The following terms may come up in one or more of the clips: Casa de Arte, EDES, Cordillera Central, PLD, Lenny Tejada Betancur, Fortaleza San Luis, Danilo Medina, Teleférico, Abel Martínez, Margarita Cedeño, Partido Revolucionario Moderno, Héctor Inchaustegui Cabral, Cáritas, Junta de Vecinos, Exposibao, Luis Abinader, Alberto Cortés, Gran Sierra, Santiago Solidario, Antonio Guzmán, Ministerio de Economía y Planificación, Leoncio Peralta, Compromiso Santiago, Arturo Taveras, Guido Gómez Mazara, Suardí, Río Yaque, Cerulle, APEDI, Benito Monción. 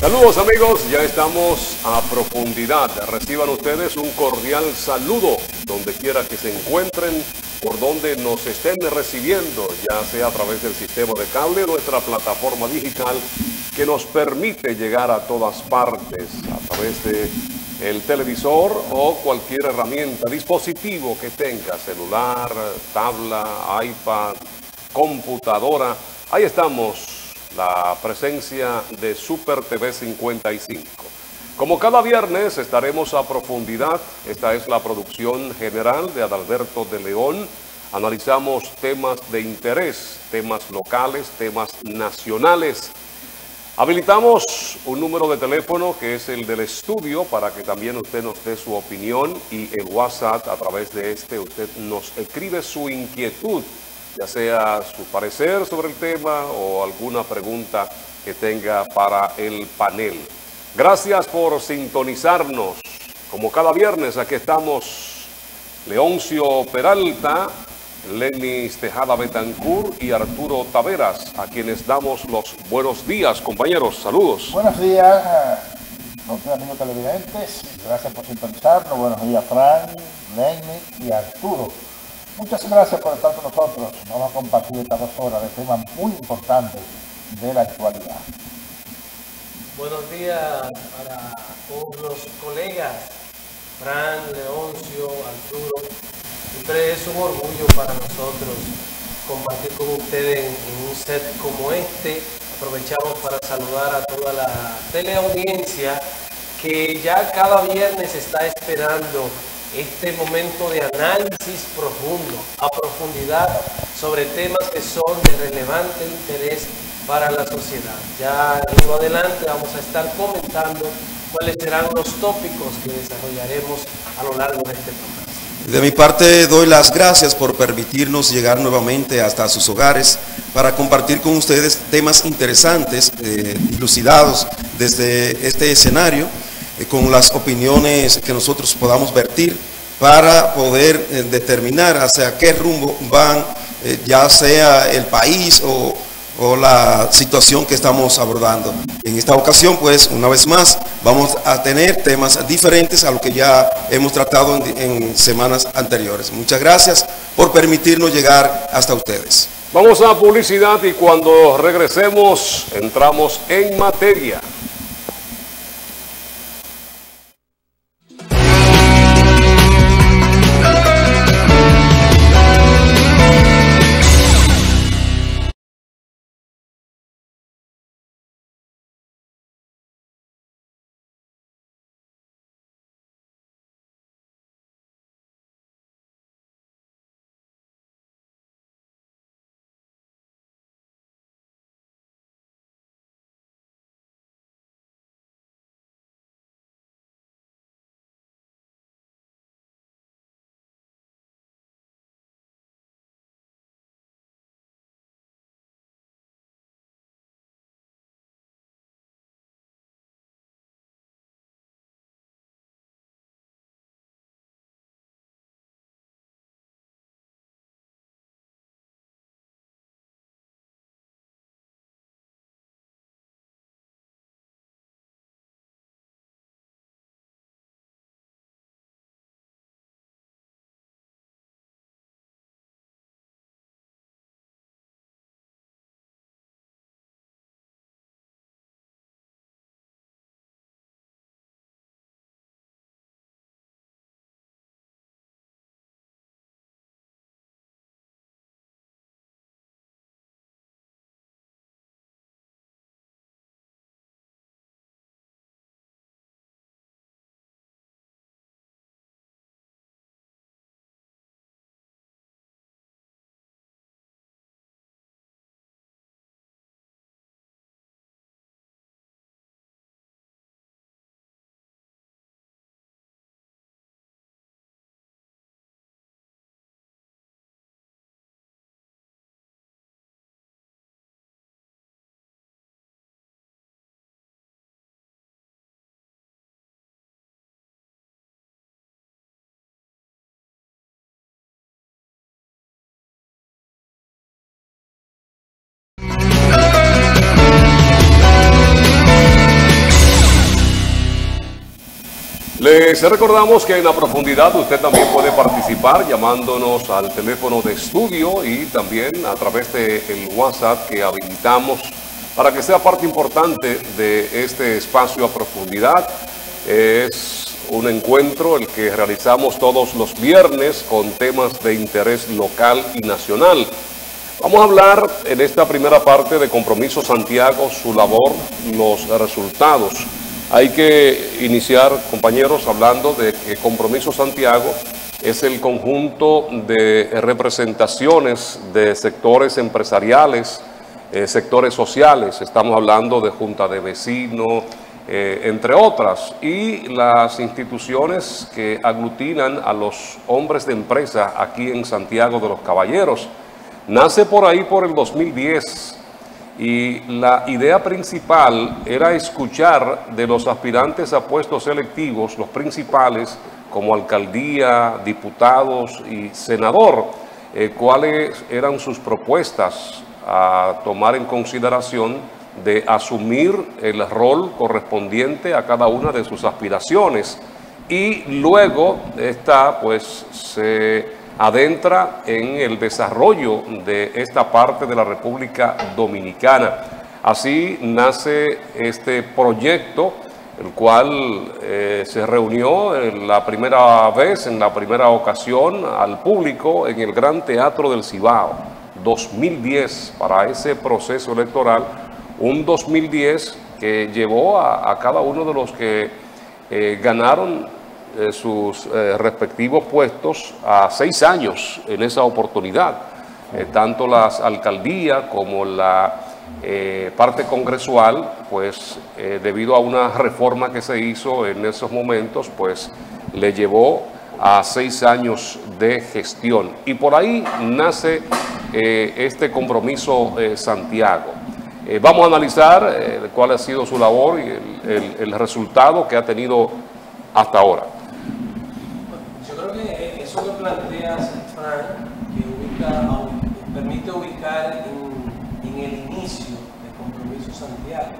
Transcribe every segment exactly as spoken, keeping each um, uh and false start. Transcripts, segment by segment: Saludos amigos, ya estamos a profundidad. Reciban ustedes un cordial saludo donde quiera que se encuentren, por donde nos estén recibiendo, ya sea a través del sistema de cable, nuestra plataforma digital que nos permite llegar a todas partes a través de el televisor o cualquier herramienta, dispositivo que tenga, celular, tabla, iPad, computadora. Ahí estamos. La presencia de Super T V cincuenta y cinco. Como cada viernes estaremos a profundidad. Esta es la producción general de Adalberto de León. Analizamos temas de interés, temas locales, temas nacionales. Habilitamos un número de teléfono que es el del estudio para que también usted nos dé su opinión, y el WhatsApp, a través de este usted nos escribe su inquietud, ya sea su parecer sobre el tema o alguna pregunta que tenga para el panel. Gracias por sintonizarnos. Como cada viernes, aquí estamos Leoncio Peralta, Lenny Tejada Betancur y Arturo Taveras, a quienes damos los buenos días, compañeros. Saludos. Buenos días a ustedes, amigos televidentes. Gracias por sintonizarnos. Buenos días, Fran, Lenny y Arturo. Muchas gracias por estar con nosotros. Vamos a compartir estas dos horas de temas muy importantes de la actualidad. Buenos días para todos los colegas, Fran, Leoncio, Arturo. Siempre es un orgullo para nosotros compartir con ustedes en un set como este. Aprovechamos para saludar a toda la teleaudiencia que ya cada viernes está esperando este momento de análisis profundo, a profundidad, sobre temas que son de relevante interés para la sociedad. Ya en lo adelante vamos a estar comentando cuáles serán los tópicos que desarrollaremos a lo largo de este programa. De mi parte, doy las gracias por permitirnos llegar nuevamente hasta sus hogares para compartir con ustedes temas interesantes, eh, dilucidados desde este escenario, con las opiniones que nosotros podamos vertir para poder eh, determinar hacia qué rumbo van, eh, ya sea el país o, o la situación que estamos abordando. En esta ocasión, pues, una vez más, vamos a tener temas diferentes a lo que ya hemos tratado en, en semanas anteriores. Muchas gracias por permitirnos llegar hasta ustedes. Vamos a publicidad y cuando regresemos, entramos en materia. Les recordamos que en la profundidad usted también puede participar llamándonos al teléfono de estudio y también a través del WhatsApp que habilitamos para que sea parte importante de este espacio a profundidad. Es un encuentro el que realizamos todos los viernes con temas de interés local y nacional. Vamos a hablar en esta primera parte de Compromiso Santiago, su labor, los resultados. Hay que iniciar, compañeros, hablando de que Compromiso Santiago es el conjunto de representaciones de sectores empresariales, eh, sectores sociales. Estamos hablando de Junta de Vecinos, eh, entre otras, y las instituciones que aglutinan a los hombres de empresa aquí en Santiago de los Caballeros. Nace por ahí por el dos mil diez y la idea principal era escuchar de los aspirantes a puestos electivos, los principales como alcaldía, diputados y senador, eh, cuáles eran sus propuestas a tomar en consideración de asumir el rol correspondiente a cada una de sus aspiraciones. Y luego esta pues se adentra en el desarrollo de esta parte de la República Dominicana. Así nace este proyecto, el cual eh, se reunió en la primera vez, en la primera ocasión, al público en el Gran Teatro del Cibao, dos mil diez, para ese proceso electoral, un dos mil diez que llevó a, a cada uno de los que eh, ganaron Eh, sus eh, respectivos puestos a seis años en esa oportunidad. Eh, tanto las alcaldías como la eh, parte congresual, pues eh, debido a una reforma que se hizo en esos momentos, pues le llevó a seis años de gestión. Y por ahí nace eh, este Compromiso eh, Santiago. Eh, vamos a analizar eh, cuál ha sido su labor y el, el, el resultado que ha tenido hasta ahora. Eso que planteas, Fran, que ubica, permite ubicar en, en el inicio de Compromiso Santiago.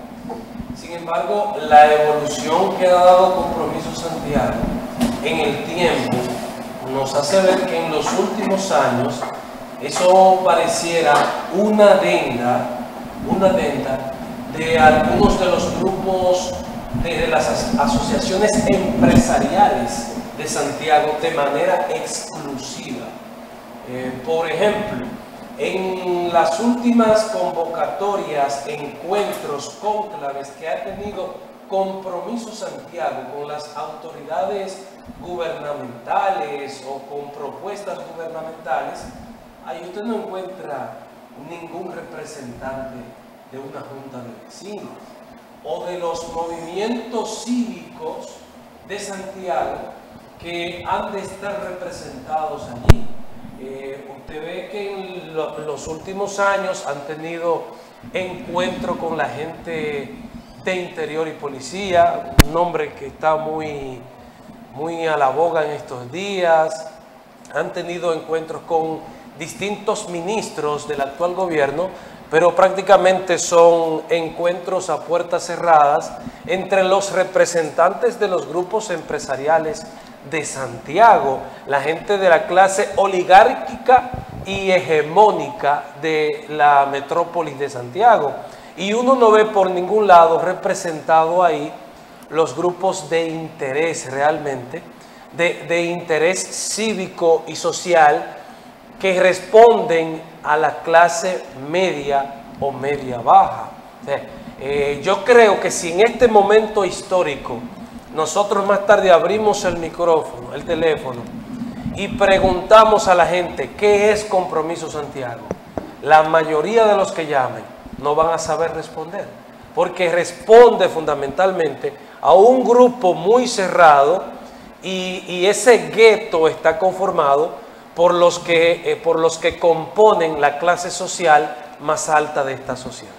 Sin embargo, la evolución que ha dado Compromiso Santiago en el tiempo nos hace ver que en los últimos años eso pareciera una adenda, una adenda de algunos de los grupos de, de las aso- asociaciones empresariales de Santiago de manera exclusiva. Eh, por ejemplo, en las últimas convocatorias, encuentros, cónclaves que ha tenido Compromiso Santiago con las autoridades gubernamentales o con propuestas gubernamentales, ahí usted no encuentra ningún representante de una junta de vecinos o de los movimientos cívicos de Santiago que han de estar representados allí. Eh, usted ve que en lo, los últimos años han tenido encuentro con la gente de Interior y Policía, un nombre que está muy, muy a la boga en estos días. Han tenido encuentros con distintos ministros del actual gobierno, pero prácticamente son encuentros a puertas cerradas entre los representantes de los grupos empresariales de Santiago, la gente de la clase oligárquica y hegemónica de la metrópolis de Santiago. Y uno no ve por ningún lado representado ahí los grupos de interés realmente, de, de interés cívico y social que responden a la clase media o media baja. O sea, eh, yo creo que si en este momento histórico nosotros más tarde abrimos el micrófono, el teléfono, y preguntamos a la gente qué es Compromiso Santiago, la mayoría de los que llamen no van a saber responder, porque responde fundamentalmente a un grupo muy cerrado y, y ese gueto está conformado por los que, eh, por los que componen la clase social más alta de esta sociedad.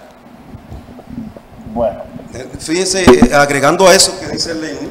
Bueno. Fíjense, agregando a eso que dice Lenny,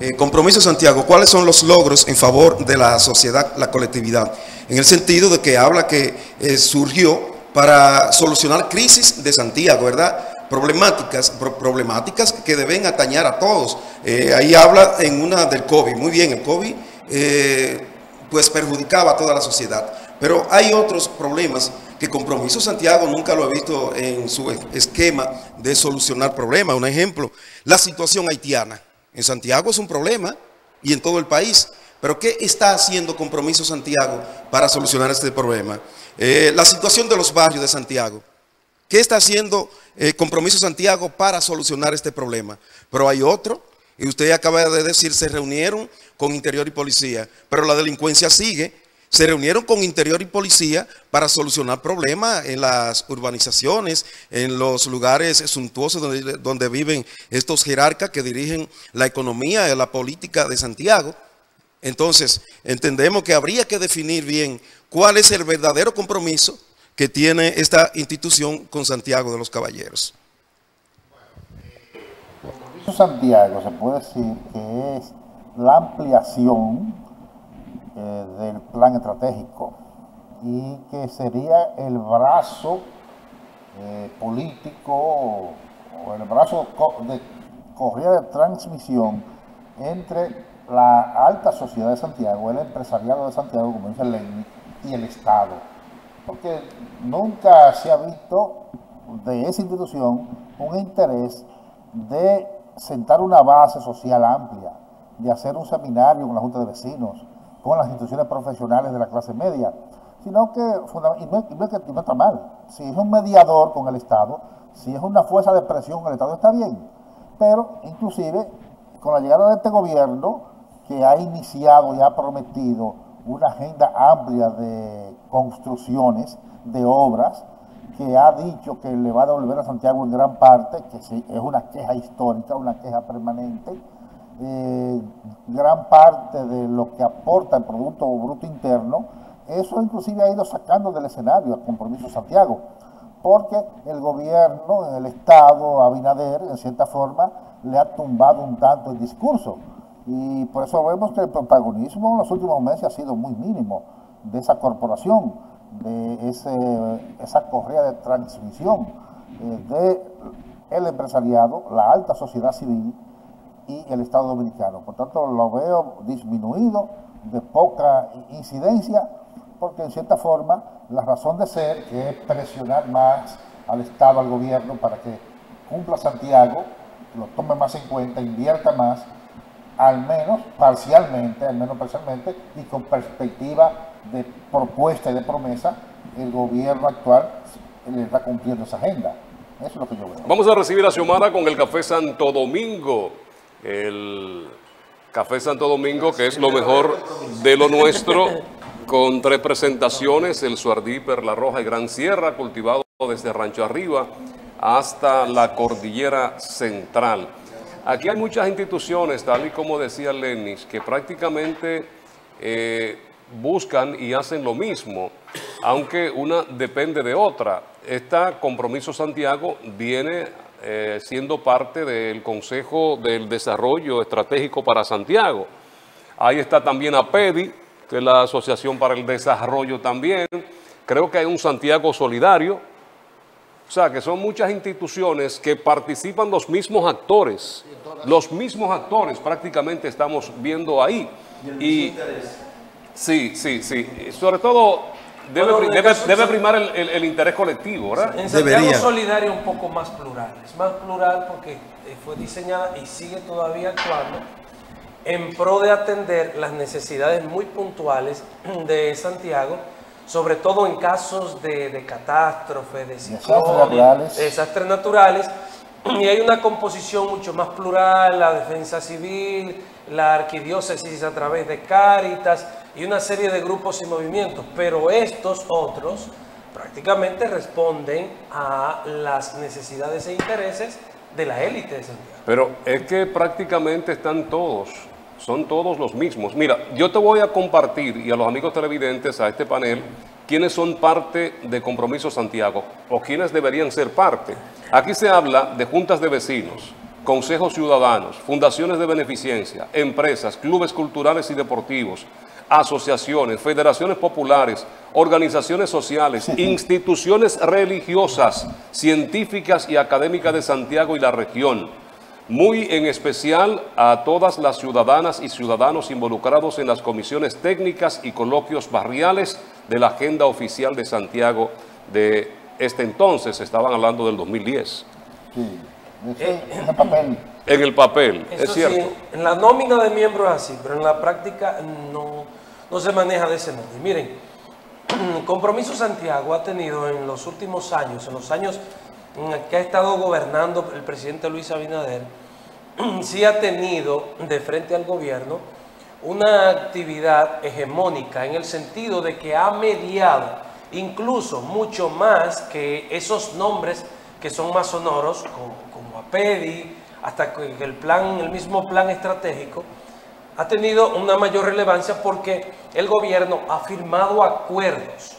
eh, Compromiso Santiago, ¿cuáles son los logros en favor de la sociedad, la colectividad? En el sentido de que habla que eh, surgió para solucionar crisis de Santiago, ¿verdad? problemáticas, pro problemáticas que deben atañar a todos. Eh, ahí habla en una del COVID, muy bien, el COVID eh, pues perjudicaba a toda la sociedad, pero hay otros problemas que Compromiso Santiago nunca lo ha visto en su esquema de solucionar problemas. Un ejemplo, la situación haitiana. En Santiago es un problema y en todo el país. Pero ¿qué está haciendo Compromiso Santiago para solucionar este problema? Eh, la situación de los barrios de Santiago. ¿Qué está haciendo eh, Compromiso Santiago para solucionar este problema? Pero hay otro, y usted acaba de decir, se reunieron con Interior y Policía, pero la delincuencia sigue. Se reunieron con Interior y Policía para solucionar problemas en las urbanizaciones, en los lugares suntuosos donde, donde viven estos jerarcas que dirigen la economía y la política de Santiago. Entonces, entendemos que habría que definir bien cuál es el verdadero compromiso que tiene esta institución con Santiago de los Caballeros. El compromiso Santiago se puede decir que es la ampliación eh, del plan estratégico y que sería el brazo eh, político o el brazo de correa de transmisión entre la alta sociedad de Santiago, el empresariado de Santiago, como dice Lenny, y el Estado. Porque nunca se ha visto de esa institución un interés de sentar una base social amplia, de hacer un seminario con la Junta de Vecinos, con las instituciones profesionales de la clase media, sino que, y no, y no, y no está mal, si es un mediador con el Estado, si es una fuerza de presión con el Estado, está bien. Pero, inclusive, con la llegada de este gobierno, que ha iniciado y ha prometido una agenda amplia de construcciones, de obras, que ha dicho que le va a devolver a Santiago en gran parte, que es una queja histórica, una queja permanente, eh, gran parte de lo que aporta el Producto Bruto Interno, eso inclusive ha ido sacando del escenario el Compromiso Santiago, porque el gobierno, el Estado, Abinader, en cierta forma, le ha tumbado un tanto el discurso. Y por eso vemos que el protagonismo en los últimos meses ha sido muy mínimo de esa corporación, de ese, esa correa de transmisión eh, del empresariado, la alta sociedad civil y el Estado Dominicano. Por tanto, lo veo disminuido, de poca incidencia, porque en cierta forma la razón de ser, que es presionar más al Estado, al gobierno, para que cumpla Santiago, lo tome más en cuenta, invierta más, al menos parcialmente, al menos parcialmente, y con perspectiva de propuesta y de promesa, el gobierno actual le está cumpliendo esa agenda. Eso es lo que yo veo. Vamos a recibir a Xiomara con el Café Santo Domingo. El Café Santo Domingo, que es lo mejor de lo nuestro, con tres presentaciones: el Suardí, Perla Roja y Gran Sierra, cultivado desde Rancho Arriba hasta la Cordillera Central. Aquí hay muchas instituciones, tal y como decía Lenny, que prácticamente eh, buscan y hacen lo mismo, aunque una depende de otra. Esta Compromiso Santiago viene eh, siendo parte del Consejo del Desarrollo Estratégico para Santiago. Ahí está también APEDI, que es la Asociación para el Desarrollo también. Creo que hay un Santiago Solidario. O sea, que son muchas instituciones que participan los mismos actores. Los mismos actores prácticamente estamos viendo ahí. Y, sí, sí, sí. Sobre todo debe, bueno, debe, debe primar el, el, el interés colectivo, ¿verdad? En Santiago Solidario un poco más plural. Es más plural porque fue diseñada y sigue todavía actuando en pro de atender las necesidades muy puntuales de Santiago, sobre todo en casos de, de catástrofes, de ciclones, de desastres naturales, y hay una composición mucho más plural, la defensa civil, la arquidiócesis a través de Cáritas, y una serie de grupos y movimientos, pero estos otros prácticamente responden a las necesidades e intereses de la élite de Santiago. Pero es que prácticamente están todos... Son todos los mismos. Mira, yo te voy a compartir, y a los amigos televidentes, a este panel, quiénes son parte de Compromiso Santiago o quiénes deberían ser parte. Aquí se habla de juntas de vecinos, consejos ciudadanos, fundaciones de beneficencia, empresas, clubes culturales y deportivos, asociaciones, federaciones populares, organizaciones sociales, instituciones religiosas, científicas y académicas de Santiago y la región. Muy en especial a todas las ciudadanas y ciudadanos involucrados en las comisiones técnicas y coloquios barriales de la agenda oficial de Santiago de este entonces, estaban hablando del dos mil diez. Sí, eh, en el papel. En el papel, eso es cierto. Sí, en la nómina de miembros es así, pero en la práctica no, no se maneja de ese modo. Y miren, Compromiso Santiago ha tenido en los últimos años, en los años que ha estado gobernando el presidente Luis Abinader, sí ha tenido de frente al gobierno una actividad hegemónica en el sentido de que ha mediado incluso mucho más que esos nombres que son más sonoros, como, como APEDI, hasta que el, plan, el mismo plan estratégico ha tenido una mayor relevancia porque el gobierno ha firmado acuerdos.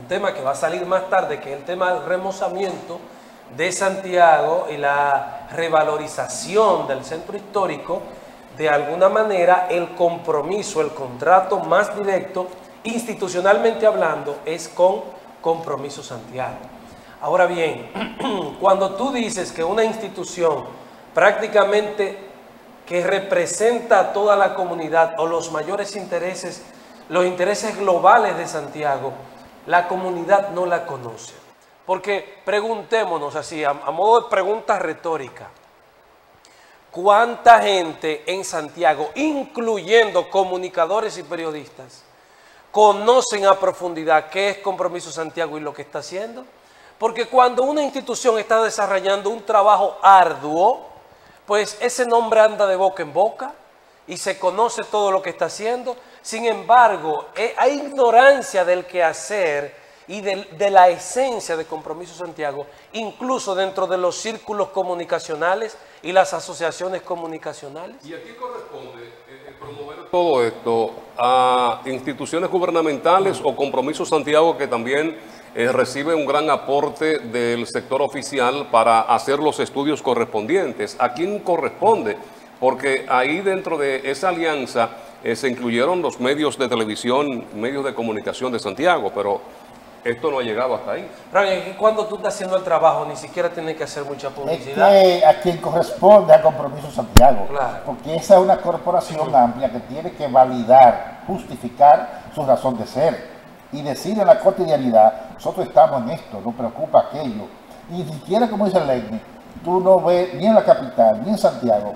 Un tema que va a salir más tarde, que es el tema del remozamiento de Santiago y la revalorización del centro histórico. De alguna manera, el compromiso, el contrato más directo, institucionalmente hablando, es con Compromiso Santiago. Ahora bien, cuando tú dices que una institución prácticamente que representa a toda la comunidad o los mayores intereses, los intereses globales de Santiago, la comunidad no la conoce. Porque preguntémonos así, a, a modo de pregunta retórica, ¿cuánta gente en Santiago, incluyendo comunicadores y periodistas, conocen a profundidad qué es Compromiso Santiago y lo que está haciendo? Porque cuando una institución está desarrollando un trabajo arduo, pues ese nombre anda de boca en boca y se conoce todo lo que está haciendo. Sin embargo, hay ignorancia del quehacer y de, de la esencia de Compromiso Santiago, incluso dentro de los círculos comunicacionales y las asociaciones comunicacionales. ¿Y a qué corresponde eh, promover todo esto? ¿A instituciones gubernamentales o Compromiso Santiago, que también eh, recibe un gran aporte del sector oficial para hacer los estudios correspondientes? ¿A quién corresponde? Porque ahí, dentro de esa alianza, eh, se incluyeron los medios de televisión, medios de comunicación de Santiago, pero esto no ha llegado hasta ahí. Pero cuando tú estás haciendo el trabajo, ni siquiera tienes que hacer mucha publicidad. Es que a quien corresponde a Compromiso Santiago. Claro. Porque esa es una corporación amplia que tiene que validar, justificar su razón de ser y decir en la cotidianidad: nosotros estamos en esto, nos preocupa aquello. Y ni siquiera, como dice Lenny, tú no ves ni en la capital, ni en Santiago,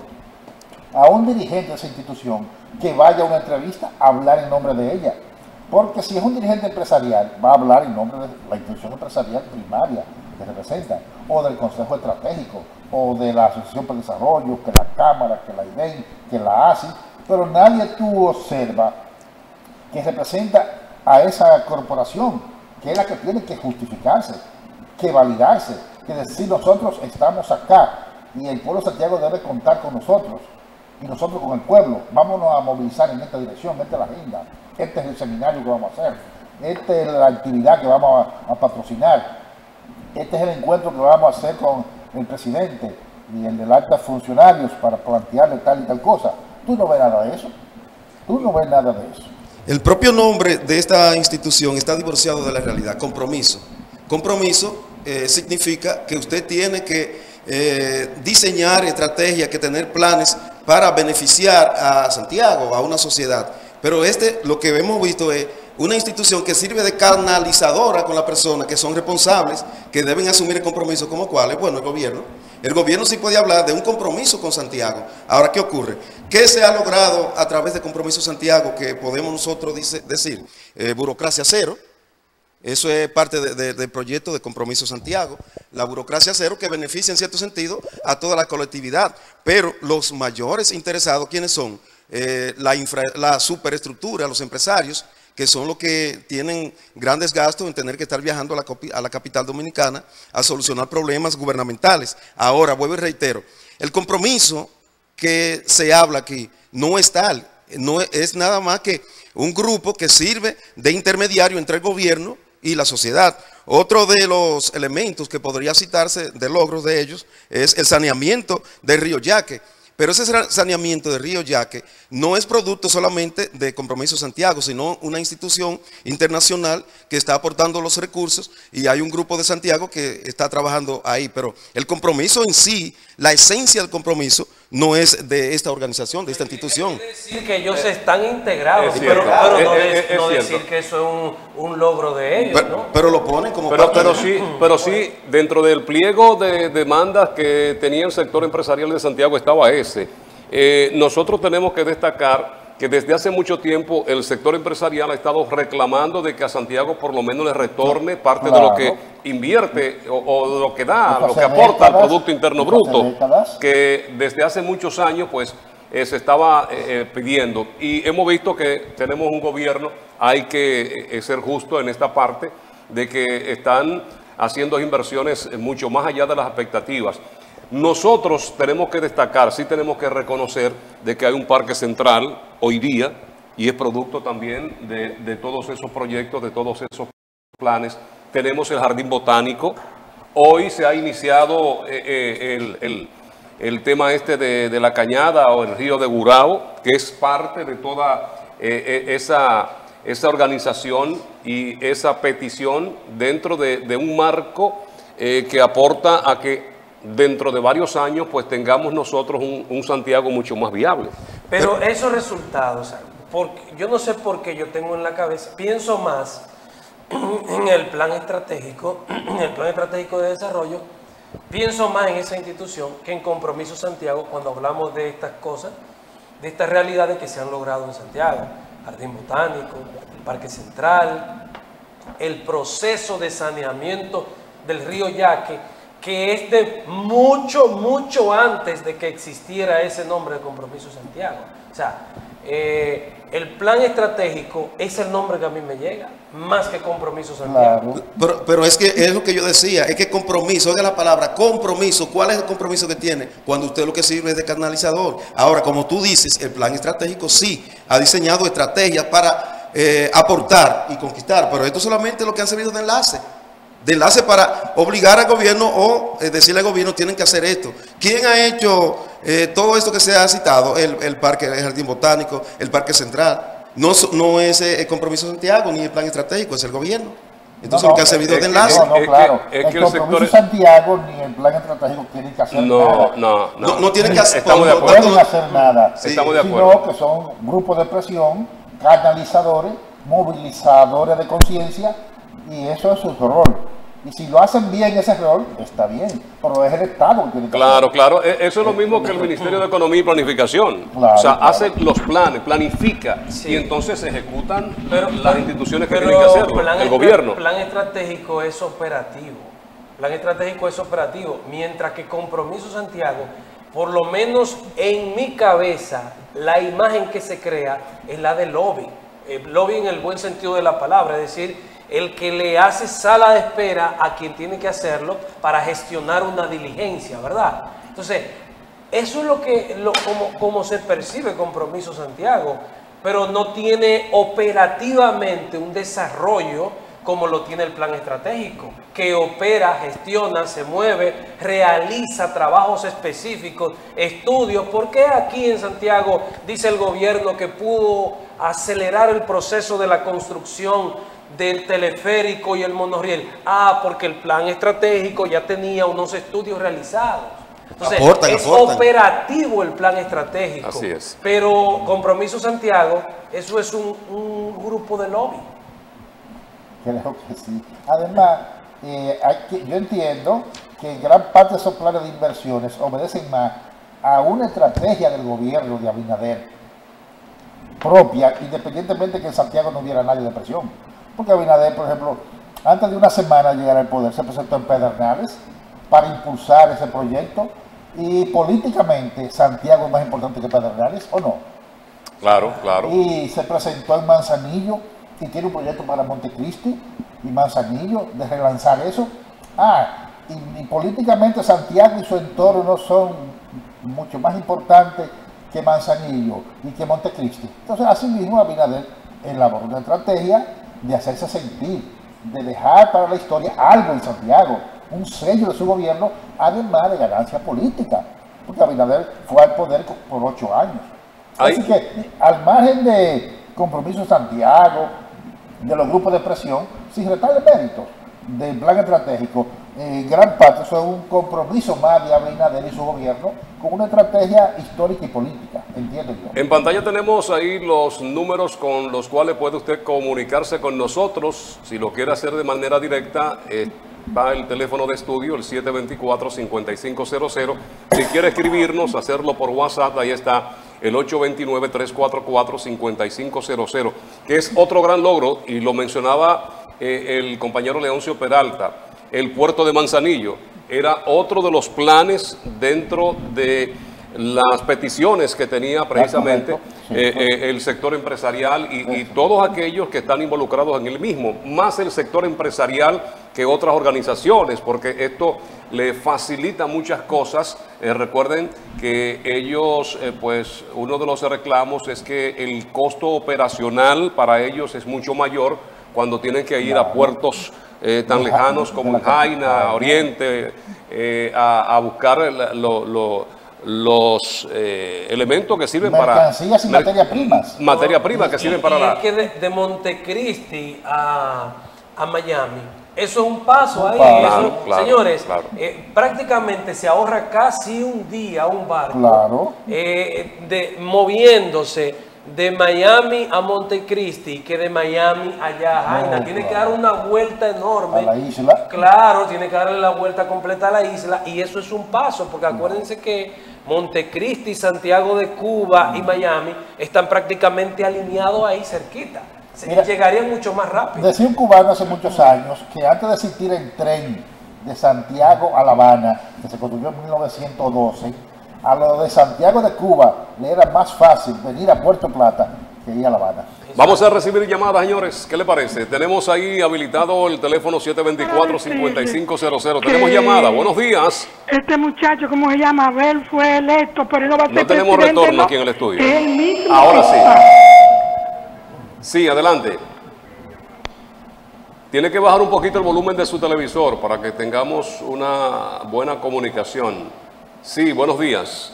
a un dirigente de esa institución que vaya a una entrevista a hablar en nombre de ella. Porque si es un dirigente empresarial, va a hablar en nombre de la institución empresarial primaria que representa, o del Consejo Estratégico, o de la Asociación para el Desarrollo, que la Cámara, que la I D E I, que la A S I, pero nadie tú observa que representa a esa corporación, que es la que tiene que justificarse, que validarse, que decir: nosotros estamos acá y el pueblo de Santiago debe contar con nosotros. Y nosotros con el pueblo, vámonos a movilizar en esta dirección, esta es la agenda, este es el seminario que vamos a hacer, esta es la actividad que vamos a, a patrocinar, este es el encuentro que vamos a hacer con el presidente y el de los altos funcionarios para plantearle tal y tal cosa. Tú no ves nada de eso, tú no ves nada de eso. El propio nombre de esta institución está divorciado de la realidad. Compromiso. Compromiso eh, significa que usted tiene que eh, diseñar estrategias, que tener planes para beneficiar a Santiago, a una sociedad. Pero este, lo que hemos visto es una institución que sirve de canalizadora con las personas que son responsables, que deben asumir el compromiso, como cuál es, bueno, el gobierno. El gobierno sí puede hablar de un compromiso con Santiago. Ahora, ¿qué ocurre? ¿Qué se ha logrado a través de Compromiso Santiago que podemos nosotros dice, decir? Eh, burocracia cero. Eso es parte de, de, del proyecto de Compromiso Santiago, la burocracia cero, que beneficia en cierto sentido a toda la colectividad. Pero los mayores interesados, ¿quiénes son? Eh, la, infra, la superestructura, los empresarios, que son los que tienen grandes gastos en tener que estar viajando a la, a la capital dominicana a solucionar problemas gubernamentales. Ahora, vuelvo y reitero, el compromiso que se habla aquí no es tal, no es nada más que un grupo que sirve de intermediario entre el gobierno y la sociedad. Otro de los elementos que podría citarse de logros de ellos es el saneamiento del río Yaque. Pero ese saneamiento de Río Yaque no es producto solamente de Compromiso Santiago, sino una institución internacional que está aportando los recursos y hay un grupo de Santiago que está trabajando ahí. Pero el compromiso en sí, la esencia del compromiso, no es de esta organización, de esta institución. Es decir que ellos están integrados, es cierto, pero, pero no, es, es, es no decir que eso es un, un logro de ellos. Pero, ¿no? pero lo ponen como pero, parte pero de... sí, pero sí, dentro del pliego de demandas que tenía el sector empresarial de Santiago estaba ese. Eh, nosotros tenemos que destacar que desde hace mucho tiempo el sector empresarial ha estado reclamando de que a Santiago por lo menos le retorne no, parte claro. de lo que... invierte o, o lo que da, lo que aporta al Producto Interno Bruto, que desde hace muchos años pues eh, se estaba eh, pidiendo. Y hemos visto que tenemos un gobierno, hay que eh, ser justo en esta parte, de que están haciendo inversiones mucho más allá de las expectativas. Nosotros tenemos que destacar, sí tenemos que reconocer de que hay un parque central hoy día y es producto también de, de todos esos proyectos, de todos esos planes. Tenemos el jardín botánico. Hoy se ha iniciado eh, el, el, el tema este de, de la cañada o el río de Gurao, que es parte de toda eh, esa, esa organización y esa petición dentro de, de un marco eh, que aporta a que dentro de varios años pues tengamos nosotros un, un Santiago mucho más viable. Pero esos resultados, porque yo no sé por qué yo tengo en la cabeza, pienso más en el plan estratégico, en el plan estratégico de desarrollo, pienso más en esa institución que en Compromiso Santiago cuando hablamos de estas cosas, de estas realidades que se han logrado en Santiago. Jardín Botánico, el Parque Central, el proceso de saneamiento del río Yaque, que es de mucho, mucho antes de que existiera ese nombre de Compromiso Santiago. O sea, eh, el plan estratégico es el nombre que a mí me llega, más que Compromiso Santiago. Claro. Pero, pero es que es lo que yo decía, es que compromiso, oiga la palabra, compromiso. ¿Cuál es el compromiso que tiene? Cuando usted lo que sirve es de canalizador. Ahora, como tú dices, el plan estratégico sí ha diseñado estrategias para eh, aportar y conquistar, pero esto solamente es lo que han servido de enlace. De enlace para obligar al gobierno o eh, decirle al gobierno tienen que hacer esto. ¿Quién ha hecho eh, todo esto que se ha citado? El, el parque, el jardín botánico, el parque central. No, no es eh, el Compromiso Santiago ni el plan estratégico, es el gobierno. Entonces no, no, lo que ha servido es, de enlace. No, no, claro. Es que, es que el, el Compromiso es... Santiago ni el plan estratégico tienen que hacer no, nada. No, no, no. No tienen que hacer, Estamos no, de acuerdo. No hacer nada. Sí. Estamos de acuerdo. Sino que son grupos de presión, canalizadores, movilizadores de conciencia. Y eso es su rol. Y si lo hacen bien ese rol, está bien. Pero es el Estado que tiene que Claro, hacer. claro. Eso es lo mismo que el Ministerio de Economía y Planificación. Claro, o sea, claro. hace los planes, planifica sí. y entonces se ejecutan pero, las instituciones que pero tienen que hacerlo, plan, el gobierno. El plan estratégico es operativo. Plan estratégico es operativo. Mientras que Compromiso Santiago, por lo menos en mi cabeza, la imagen que se crea es la de lobby. El lobby en el buen sentido de la palabra, es decir... el que le hace sala de espera a quien tiene que hacerlo para gestionar una diligencia, ¿verdad? Entonces, eso es lo que, lo, como, como se percibe Compromiso Santiago, pero no tiene operativamente un desarrollo como lo tiene el plan estratégico, que opera, gestiona, se mueve, realiza trabajos específicos, estudios. ¿Por qué aquí en Santiago dice el gobierno que pudo acelerar el proceso de la construcción del teleférico y el monorriel? Ah, porque el plan estratégico ya tenía unos estudios realizados. Entonces, aportan, es aportan. operativo el plan estratégico. Así es. Pero Compromiso Santiago, eso es un, un grupo de lobby. Creo que sí. Además, eh, aquí, yo entiendo que gran parte de esos planes de inversiones obedecen más a una estrategia del gobierno de Abinader propia, independientemente que en Santiago no hubiera nadie de presión. Porque Abinader, por ejemplo, antes de una semana de llegar al poder, se presentó en Pedernales para impulsar ese proyecto. Y políticamente, ¿Santiago es más importante que Pedernales o no? Claro, claro. Y se presentó en Manzanillo y tiene un proyecto para Montecristi y Manzanillo de relanzar eso. Ah, y, y políticamente Santiago y su entorno no son mucho más importantes que Manzanillo y que Montecristi. Entonces, así mismo Abinader elaboró una estrategia de hacerse sentir, de dejar para la historia algo en Santiago, un sello de su gobierno, además de ganancia política. porque Abinader fue al poder por ocho años. Así ¿Ay? que, al margen de Compromiso Santiago, de los grupos de presión, sin retarle méritos del plan estratégico, en eh, gran parte eso es un compromiso más de Abinader y su gobierno con una estrategia histórica y política, entiendo yo. En pantalla tenemos ahí los números con los cuales puede usted comunicarse con nosotros, si lo quiere hacer de manera directa. Eh, va el teléfono de estudio, el siete dos cuatro, cinco cinco cero cero. Si quiere escribirnos, hacerlo por WhatsApp, ahí está el ocho dos nueve, tres cuatro cuatro, cinco cinco cero cero, que es otro gran logro, y lo mencionaba eh, el compañero Leoncio Peralta. El Puerto de Manzanillo era otro de los planes dentro de las peticiones que tenía precisamente eh, eh, el sector empresarial y, y todos aquellos que están involucrados en el mismo, más el sector empresarial que otras organizaciones, porque esto le facilita muchas cosas. Eh, recuerden que ellos, eh, pues uno de los reclamos es que el costo operacional para ellos es mucho mayor cuando tienen que ir a puertos Eh, tan lejanos como Jaina, Oriente, eh, a, a buscar el, lo, lo, los eh, elementos que sirven Mercancías para... y materias primas. Materia prima que sirven para... Y la... es que de, de Montecristi a, a Miami, eso es un paso ahí. Claro, eso, claro, señores, claro. Eh, prácticamente se ahorra casi un día un barco claro. eh, de, moviéndose... de Miami a Montecristi, que de Miami allá a Jaina. No, tiene claro. que dar una vuelta enorme. ¿A la isla? Claro, tiene que darle la vuelta completa a la isla. Y eso es un paso, porque acuérdense no. que Montecristi, Santiago de Cuba no. y Miami están prácticamente alineados ahí cerquita. Se Mira, llegarían mucho más rápido. Decía un cubano hace muchos años que antes de existir el tren de Santiago a La Habana, que se construyó en mil novecientos doce, a lo de Santiago de Cuba le era más fácil venir a Puerto Plata que ir a La Habana. Vamos a recibir llamadas, señores. ¿Qué le parece? Tenemos ahí habilitado el teléfono siete dos cuatro, cinco cinco cero cero. Tenemos llamada. Buenos días. Este muchacho, ¿cómo se llama? Abel fue electo, pero no va a ser presidente. No tenemos retorno aquí en el estudio. Ahora sí. Sí, adelante. Tiene que bajar un poquito el volumen de su televisor para que tengamos una buena comunicación. Sí, buenos días.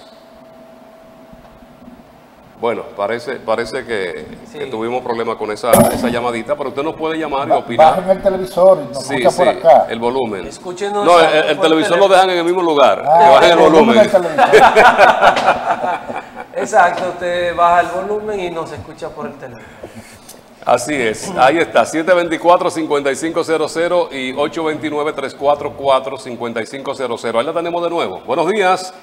Bueno, parece parece que, sí. que tuvimos problemas con esa, esa llamadita, pero usted nos puede llamar y opinar. Bajen el televisor y nos sí, escucha sí, por acá. el volumen. Escúchenos no, el, el televisor el... lo dejan en el mismo lugar. Ah, que bajen el, el volumen. volumen Exacto, usted baja el volumen y nos escucha por el teléfono. Así es, ahí está, siete dos cuatro, cinco cinco cero cero y ocho dos nueve, tres cuatro cuatro, cinco cinco cero cero. Ahí la tenemos de nuevo. Buenos días.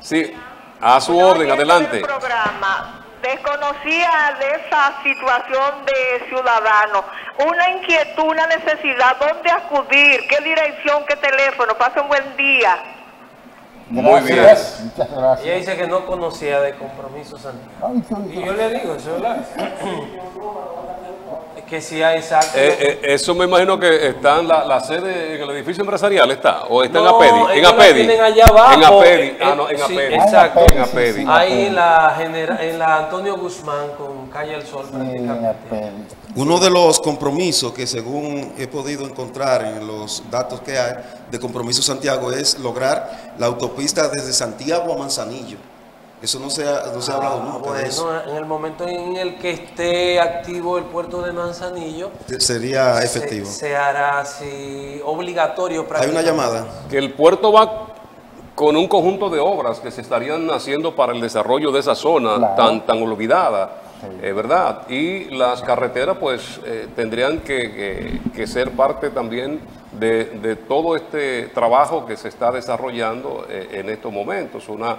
Sí, a su Yo orden, adelante. El programa. Desconocía de esa situación de ciudadano. Una inquietud, una necesidad, ¿dónde acudir? ¿Qué dirección, qué teléfono? Pase un buen día. Muy bien. Muchas gracias. Ella dice que no conocía de Compromiso Santiago. Y yo le digo, eso es verdad. Que si hay exacto. Eh, eh, eso me imagino que está en la, la sede, en el edificio empresarial está, o está no, en APEDI. En APEDI. Tienen allá abajo. En APEDI. Ah, no, en sí, APEDI. Exacto. En APEDI. Sí, sí, ahí en la, genera, en la Antonio Guzmán con Calle El Sol. Sí, prácticamente. Uno de los compromisos que según he podido encontrar en los datos que hay de Compromiso Santiago es lograr la autopista desde Santiago a Manzanillo. Eso no se ha, no se ha hablado ah, nunca bueno, de eso. En el momento en el que esté activo el puerto de Manzanillo... Sería efectivo. Se, se hará así obligatorio prácticamente. Hay una llamada. Que el puerto va con un conjunto de obras que se estarían haciendo para el desarrollo de esa zona claro. tan, tan olvidada, sí. eh, ¿verdad? Y las carreteras pues eh, tendrían que, que, que ser parte también de, de todo este trabajo que se está desarrollando eh, en estos momentos. Una...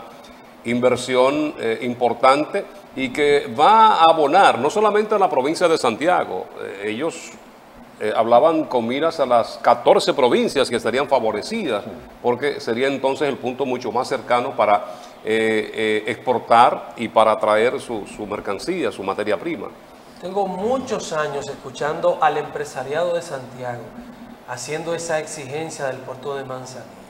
inversión eh, importante y que va a abonar no solamente a la provincia de Santiago. Eh, ellos eh, hablaban con miras a las catorce provincias que estarían favorecidas, porque sería entonces el punto mucho más cercano para eh, eh, exportar y para traer su, su mercancía, su materia prima. Tengo muchos años escuchando al empresariado de Santiago haciendo esa exigencia del puerto de Manzanillo.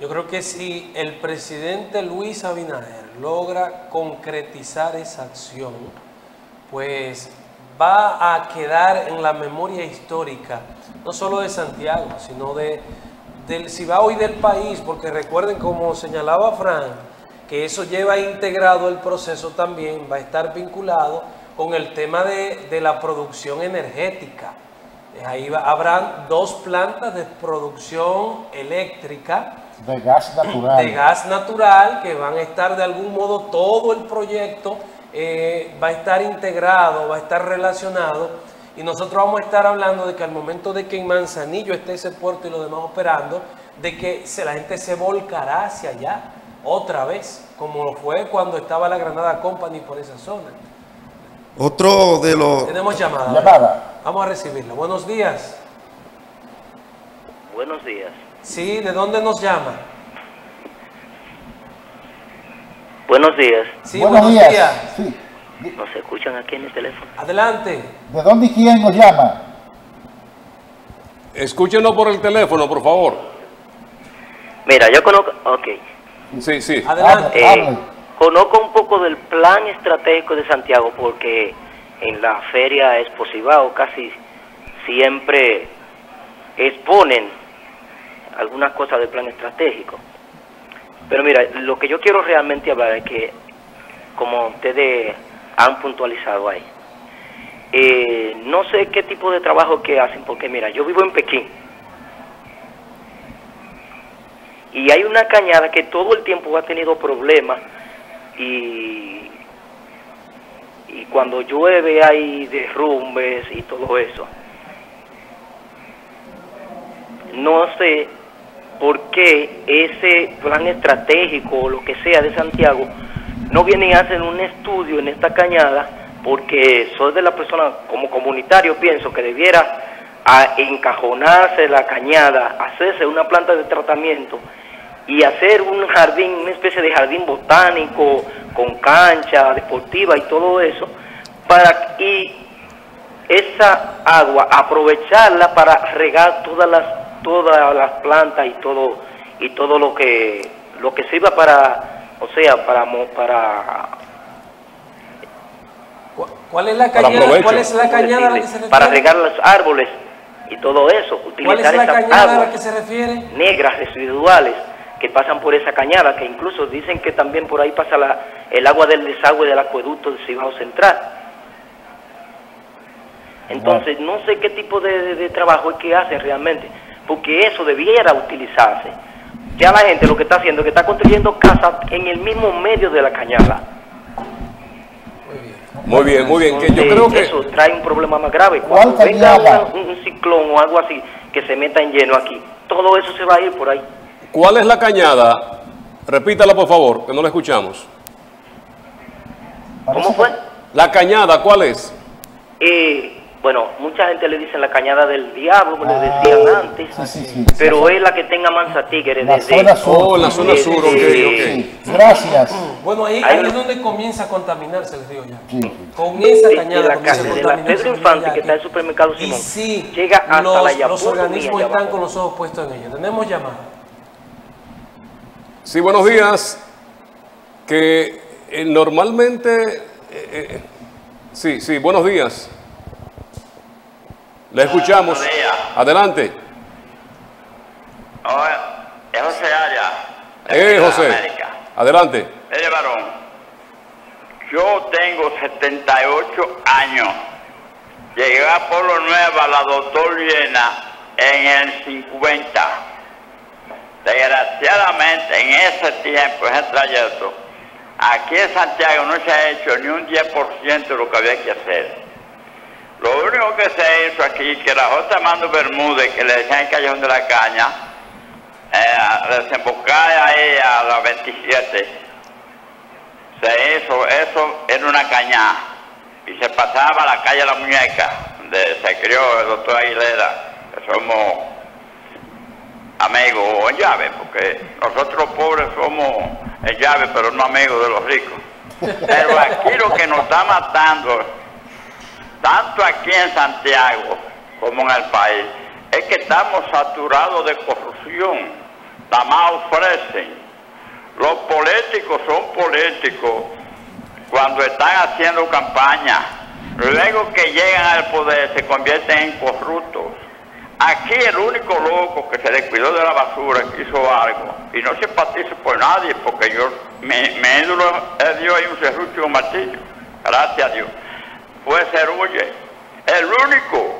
Yo creo que si el presidente Luis Abinader logra concretizar esa acción, pues va a quedar en la memoria histórica, no solo de Santiago, sino de, del Cibao y del país, porque recuerden, como señalaba Fran, que eso lleva integrado el proceso también, va a estar vinculado con el tema de, de la producción energética. Ahí va, habrán dos plantas de producción eléctrica de gas natural, de gas natural que van a estar de algún modo, todo el proyecto eh, va a estar integrado, va a estar relacionado, y nosotros vamos a estar hablando de que al momento de que en Manzanillo esté ese puerto y lo demás operando, de que se, la gente se volcará hacia allá otra vez, como lo fue cuando estaba la Granada Company por esa zona. Otro de los... Tenemos llamada. llamada. Vamos a recibirla. Buenos días. Buenos días. Sí, ¿de dónde nos llama? Buenos días. Sí, buenos, buenos días. días. Sí. Nos escuchan aquí en el teléfono. Adelante. ¿De dónde y quién nos llama? Escúchenlo por el teléfono, por favor. Mira, yo conozco... Ok. Sí, sí. Adelante. Eh, Adelante. Conozco un poco del plan estratégico de Santiago, porque en la feria Exposibao casi siempre exponen algunas cosas del plan estratégico. Pero mira, lo que yo quiero realmente hablar es que, como ustedes han puntualizado ahí, eh, no sé qué tipo de trabajo que hacen, porque mira, yo vivo en Pekín y hay una cañada que todo el tiempo ha tenido problemas, y, y cuando llueve hay derrumbes y todo eso. No sé por qué ese plan estratégico o lo que sea de Santiago no viene y hacen un estudio en esta cañada, porque soy de la persona, como comunitario, pienso que debiera a encajonarse la cañada, hacerse una planta de tratamiento y hacer un jardín, una especie de jardín botánico con cancha deportiva y todo eso, para y esa agua aprovecharla para regar todas las todas las plantas y todo y todo lo que lo que sirva para, o sea, para para ¿cuál es la cañada? ¿Cuál es la cañada la que se para regar los árboles y todo eso? Utilizar ¿Cuál es la cañada a la que se refiere? Negras residuales que pasan por esa cañada, que incluso dicen que también por ahí pasa la, el agua del desagüe del acueducto del Cibao Central. Entonces, no sé qué tipo de, de, de trabajo es que hacen realmente, porque eso debiera utilizarse. Ya la gente lo que está haciendo es que está construyendo casas en el mismo medio de la cañada. Muy bien, muy bien. Entonces, que yo creo que eso trae un problema más grave. Cuando venga un, un ciclón o algo así que se meta en lleno aquí, todo eso se va a ir por ahí. ¿Cuál es la cañada? Repítala, por favor, que no la escuchamos. ¿Cómo fue? La cañada, ¿cuál es? Eh, bueno, mucha gente le dice la cañada del diablo, como ah, le decían antes, sí, sí, sí, pero sí, es la que tenga Mansa Tigre. La desde zona sur. Oh, la zona sur, ok, ok. Gracias. Bueno, ahí, ahí es donde comienza a contaminarse el río ya. Sí, sí. Con esa cañada de la calle de la Pedro Infante, que está en el supermercado Simón, sí, llega hasta los, la Yapur, los organismos están abajo con los ojos puestos en ella. Tenemos llamada. Sí, buenos días. Que eh, normalmente... Eh, eh, sí, sí, buenos días. Le escuchamos. Buenos días. Adelante. Oh, es José Arias. Eh, José. Adelante. Mire, varón, yo tengo setenta y ocho años. Llegué a Pueblo Nuevo, a la doctor Viena, en el cincuenta. Desgraciadamente, en ese tiempo, en ese trayecto, aquí en Santiago no se ha hecho ni un diez por ciento de lo que había que hacer. Lo único que se hizo aquí, que la J. Armando Bermúdez, que le decían el Callejón de la Caña, eh, desembocada ahí a la veintisiete, se hizo, eso era una caña, y se pasaba a la calle La Muñeca, donde se crió el doctor Aguilera, que somos amigos o en llave, porque nosotros los pobres somos en llave, pero no amigos de los ricos. Pero aquí lo que nos está matando, tanto aquí en Santiago como en el país, es que estamos saturados de corrupción. Nada más ofrecen. Los políticos son políticos cuando están haciendo campaña. Luego que llegan al poder se convierten en corruptos. Aquí el único loco que se descuidó de la basura, que hizo algo, y no simpatizo por nadie, porque yo, mi, mi ídolo es Dios, hay un serrucho y un martillo, gracias a Dios, fue Cerulle, el único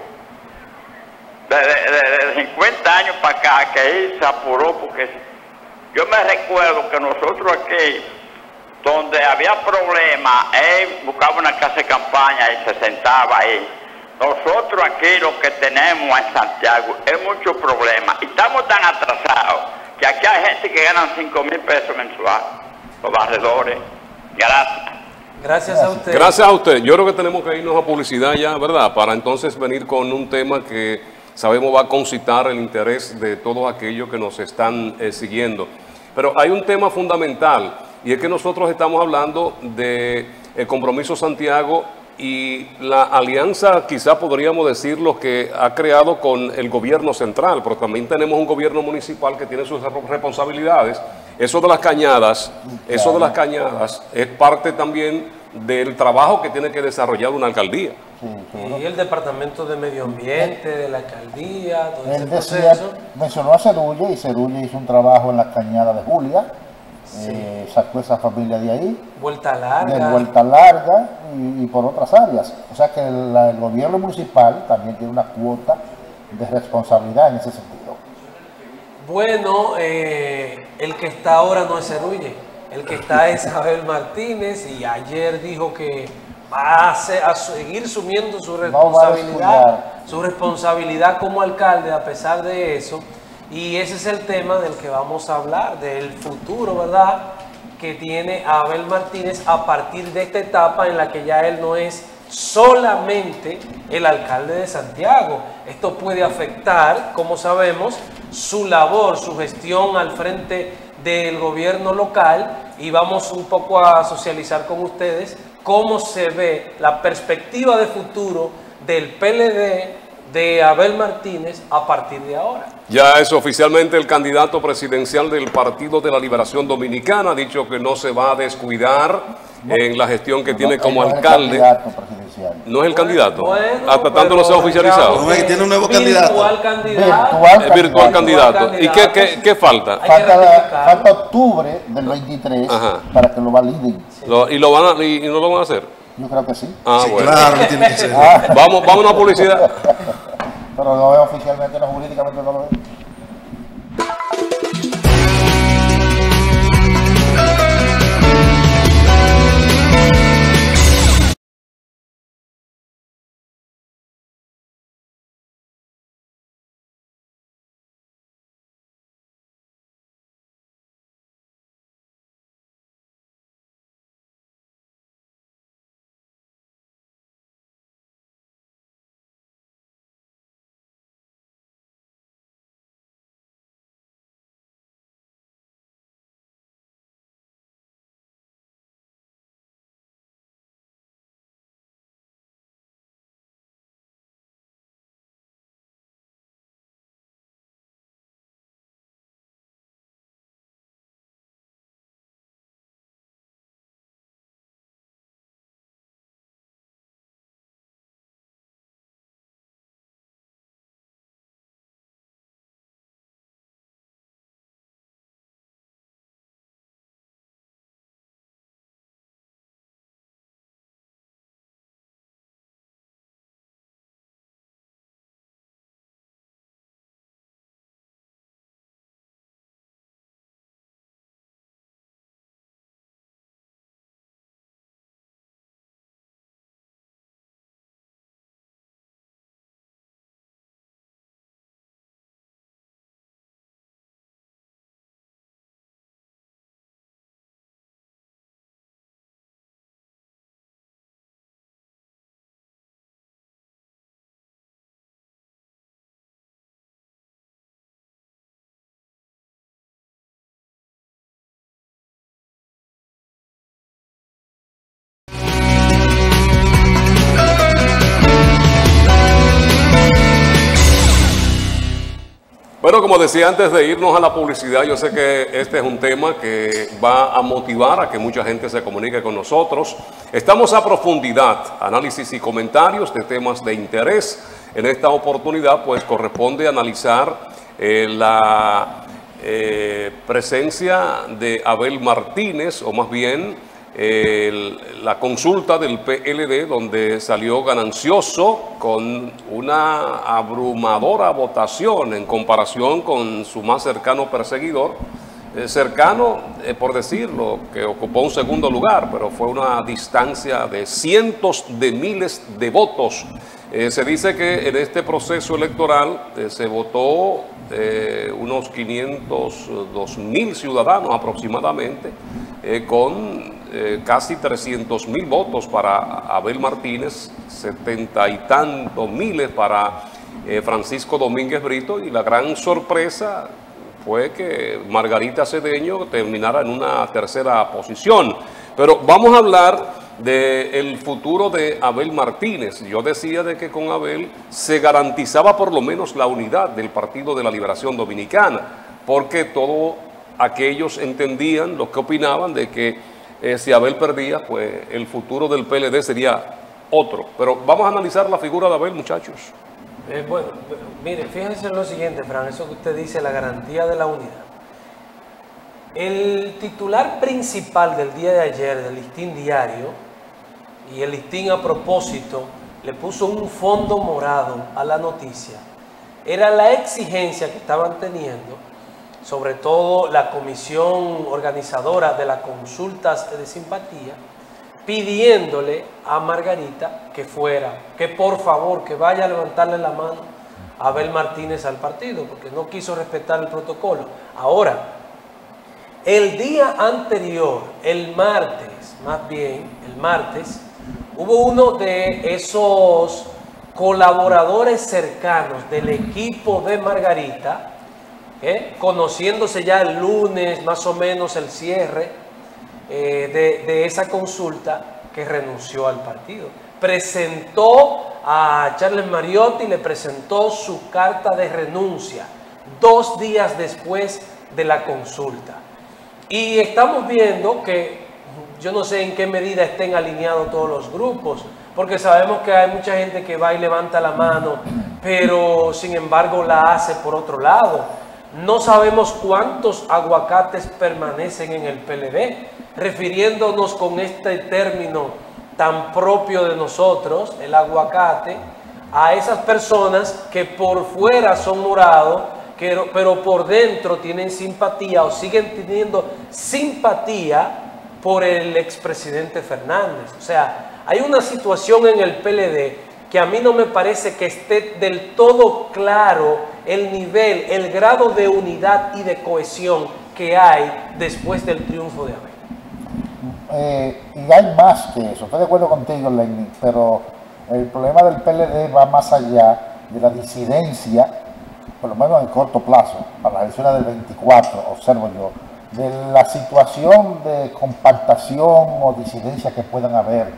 de, de, de, de cincuenta años para acá que él se apuró, porque yo me recuerdo que nosotros aquí, donde había problemas, él buscaba una casa de campaña y se sentaba ahí. Nosotros aquí lo que tenemos en Santiago es mucho problema y estamos tan atrasados que aquí hay gente que gana cinco mil pesos mensuales, los barredores. Gracias. Gracias a usted. Gracias a usted. Yo creo que tenemos que irnos a publicidad ya, ¿verdad? Para entonces venir con un tema que sabemos va a concitar el interés de todos aquellos que nos están eh, siguiendo. Pero hay un tema fundamental y es que nosotros estamos hablando de el Compromiso Santiago y la alianza, quizá podríamos decir, lo que ha creado con el gobierno central, pero también tenemos un gobierno municipal que tiene sus responsabilidades. Eso de las cañadas, eso de las cañadas es parte también del trabajo que tiene que desarrollar una alcaldía. Y el Departamento de Medio Ambiente, de la alcaldía, todo ese proceso. Mencionó a Cerulle y Cerulle hizo un trabajo en la cañada de Julia. Sí. Eh, sacó esa familia de ahí, vuelta larga, de vuelta larga y, y por otras áreas, o sea que el, el gobierno municipal también tiene una cuota de responsabilidad en ese sentido. Bueno, eh, el que está ahora no es Cerulle, el que está es Abel Martínez, y ayer dijo que va a, ser, a seguir sumiendo su responsabilidad, no su responsabilidad como alcalde a pesar de eso. Y ese es el tema del que vamos a hablar, del futuro, ¿verdad?, que tiene Abel Martínez a partir de esta etapa en la que ya él no es solamente el alcalde de Santiago. Esto puede afectar, como sabemos, su labor, su gestión al frente del gobierno local, y vamos un poco a socializar con ustedes cómo se ve la perspectiva de futuro del P L D de Abel Martínez a partir de ahora. Ya es oficialmente el candidato presidencial del Partido de la Liberación Dominicana, ha dicho que no se va a descuidar no, en la gestión que no, tiene como no alcalde. No es el bueno, candidato, bueno, hasta tanto no se ha oficializado. No es que tiene un nuevo candidato. Virtual candidato. Virtual, virtual candidato. candidato. ¿Y qué, qué, qué falta? Falta, falta octubre del veintitrés. Ajá. Para que lo validen. Sí. Lo, y, lo van a, y, ¿Y no lo van a hacer? Yo creo que sí. Ah, sí, bueno. Claro, tiene que ser. Ah. Vamos, vamos a una publicidad. Pero no es oficialmente, no jurídicamente no lo es. Bueno, como decía antes de irnos a la publicidad, yo sé que este es un tema que va a motivar a que mucha gente se comunique con nosotros. Estamos a profundidad, análisis y comentarios de temas de interés. En esta oportunidad, pues, corresponde analizar eh, la eh, presencia de Abel Martínez, o más bien eh, la consulta del P L D, donde salió ganancioso con una abrumadora votación en comparación con su más cercano perseguidor. Eh, cercano, eh, por decirlo, que ocupó un segundo lugar, pero fue una distancia de cientos de miles de votos. Eh, se dice que en este proceso electoral eh, se votó eh, unos quinientos dos mil ciudadanos aproximadamente, eh, con eh, casi trescientos mil votos para Abel Martínez, setenta y tantos miles para eh, Francisco Domínguez Brito, y la gran sorpresa fue que Margarita Cedeño terminara en una tercera posición. Pero vamos a hablar del futuro de Abel Martínez. Yo decía de que con Abel se garantizaba por lo menos la unidad del Partido de la Liberación Dominicana, porque todos aquellos entendían, los que opinaban, de que eh, si Abel perdía, pues el futuro del P L D sería otro. Pero vamos a analizar la figura de Abel, muchachos. Eh, bueno, mire, fíjense en lo siguiente, Fran, eso que usted dice, la garantía de la unidad. El titular principal del día de ayer, del listín diario, y el listín a propósito le puso un fondo morado a la noticia, era la exigencia que estaban teniendo, sobre todo la comisión organizadora de las consultas de simpatía, pidiéndole a Margarita que fuera, que por favor, que vaya a levantarle la mano a Abel Martínez al partido, porque no quiso respetar el protocolo. Ahora, el día anterior, el martes, más bien, el martes, hubo uno de esos colaboradores cercanos del equipo de Margarita, ¿eh? Conociéndose ya el lunes, más o menos, el cierre eh, de, de esa consulta, que renunció al partido. Presentó a Charles Mariotti, le presentó su carta de renuncia dos días después de la consulta. Y estamos viendo que yo no sé en qué medida estén alineados todos los grupos, porque sabemos que hay mucha gente que va y levanta la mano, pero sin embargo la hace por otro lado. No sabemos cuántos aguacates permanecen en el P L D, refiriéndonos con este término tan propio de nosotros, el aguacate, a esas personas que por fuera son morados, pero por dentro tienen simpatía o siguen teniendo simpatía por el expresidente Fernández. O sea, hay una situación en el P L D que a mí no me parece que esté del todo claro el nivel, el grado de unidad y de cohesión que hay después del triunfo de Abel. Eh, y hay más que eso. Estoy de acuerdo contigo, Lenny, pero el problema del P L D va más allá de la disidencia, por lo menos en corto plazo, para las elecciones del veinticuatro, observo yo, de la situación de compactación o disidencias que puedan haber.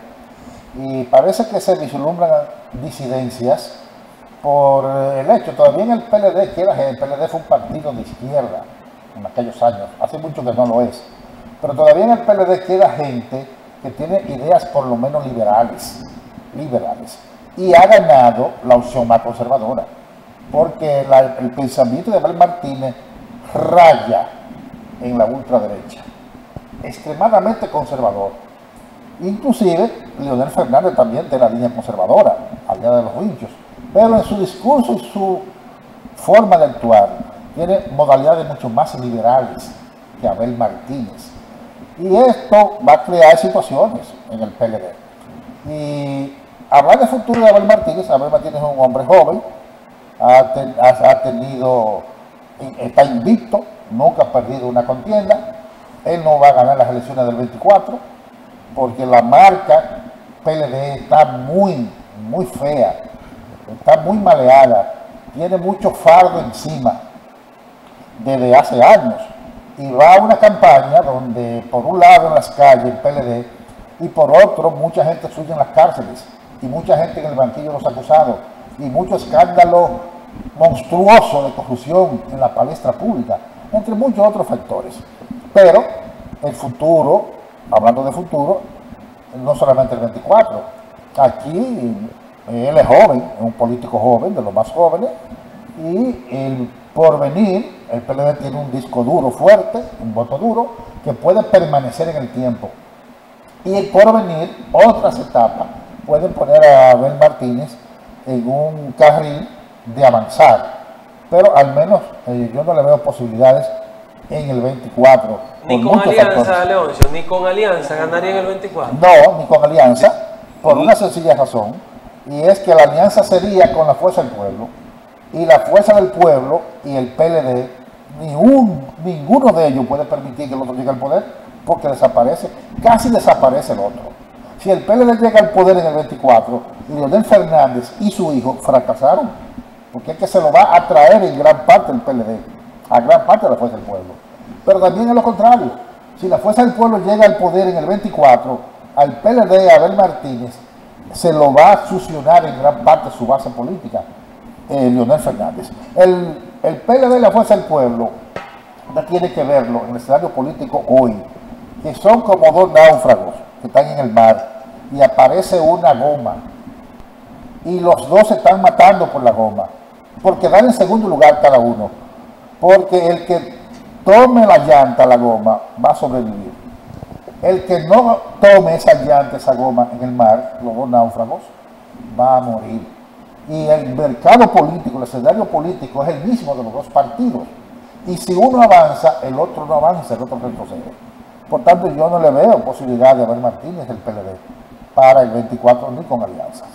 Y parece que se vislumbran disidencias por el hecho, todavía en el P L D, que el P L D fue un partido de izquierda en aquellos años, hace mucho que no lo es, pero todavía en el P L D queda gente que tiene ideas por lo menos liberales, liberales, y ha ganado la opción más conservadora. Porque la, el pensamiento de Abel Martínez raya en la ultraderecha, extremadamente conservador. Inclusive, Leonel Fernández también de la línea conservadora, allá de los hinchos. Pero en su discurso y su forma de actuar, tiene modalidades mucho más liberales que Abel Martínez. Y esto va a crear situaciones en el P L D. Y hablar de futuro de Abel Martínez, Abel Martínez es un hombre joven, ha tenido, está invicto, nunca ha perdido una contienda. Él no va a ganar las elecciones del veinticuatro porque la marca P L D está muy, muy fea, está muy maleada, tiene mucho fardo encima desde hace años, y va a una campaña donde por un lado en las calles el P L D y por otro mucha gente suya en las cárceles y mucha gente en el banquillo de los acusados y mucho escándalo monstruoso de corrupción en la palestra pública, entre muchos otros factores. Pero el futuro, hablando de futuro, no solamente el veinticuatro, aquí él es joven, es un político joven, de los más jóvenes, y el porvenir, el P L D tiene un disco duro fuerte, un voto duro, que puede permanecer en el tiempo. Y el porvenir, otras etapas, pueden poner a Abel Martínez en un carril de avanzar. Pero al menos eh, yo no le veo posibilidades en el veinticuatro. Ni con alianza, Leoncio, ni con alianza ganaría en el veinticuatro. No, ni con alianza, por una sencilla razón, y es que la alianza sería con la Fuerza del Pueblo, y la Fuerza del Pueblo y el P L D, ni un, ninguno de ellos puede permitir que el otro llegue al poder, porque desaparece, casi desaparece el otro. Si el P L D llega al poder en el veinticuatro, Leonel Fernández y su hijo fracasaron, porque es que se lo va a traer en gran parte el P L D, a gran parte de la Fuerza del Pueblo. Pero también es lo contrario, si la Fuerza del Pueblo llega al poder en el veinticuatro, al P L D, a Abel Martínez, se lo va a succionar en gran parte su base política, eh, Leonel Fernández. El, el P L D y la Fuerza del Pueblo, no tiene que verlo en el escenario político hoy, que son como dos náufragos que están en el mar y aparece una goma y los dos se están matando por la goma porque dan en segundo lugar cada uno, porque el que tome la llanta, la goma, va a sobrevivir. El que no tome esa llanta, esa goma en el mar, los dos náufragos, va a morir. Y el mercado político, el escenario político es el mismo de los dos partidos, y si uno avanza, el otro no avanza, el otro retrocede. Por tanto, yo no le veo posibilidad de Abel Martínez del P L D para el veinticuatro ni con alianzas.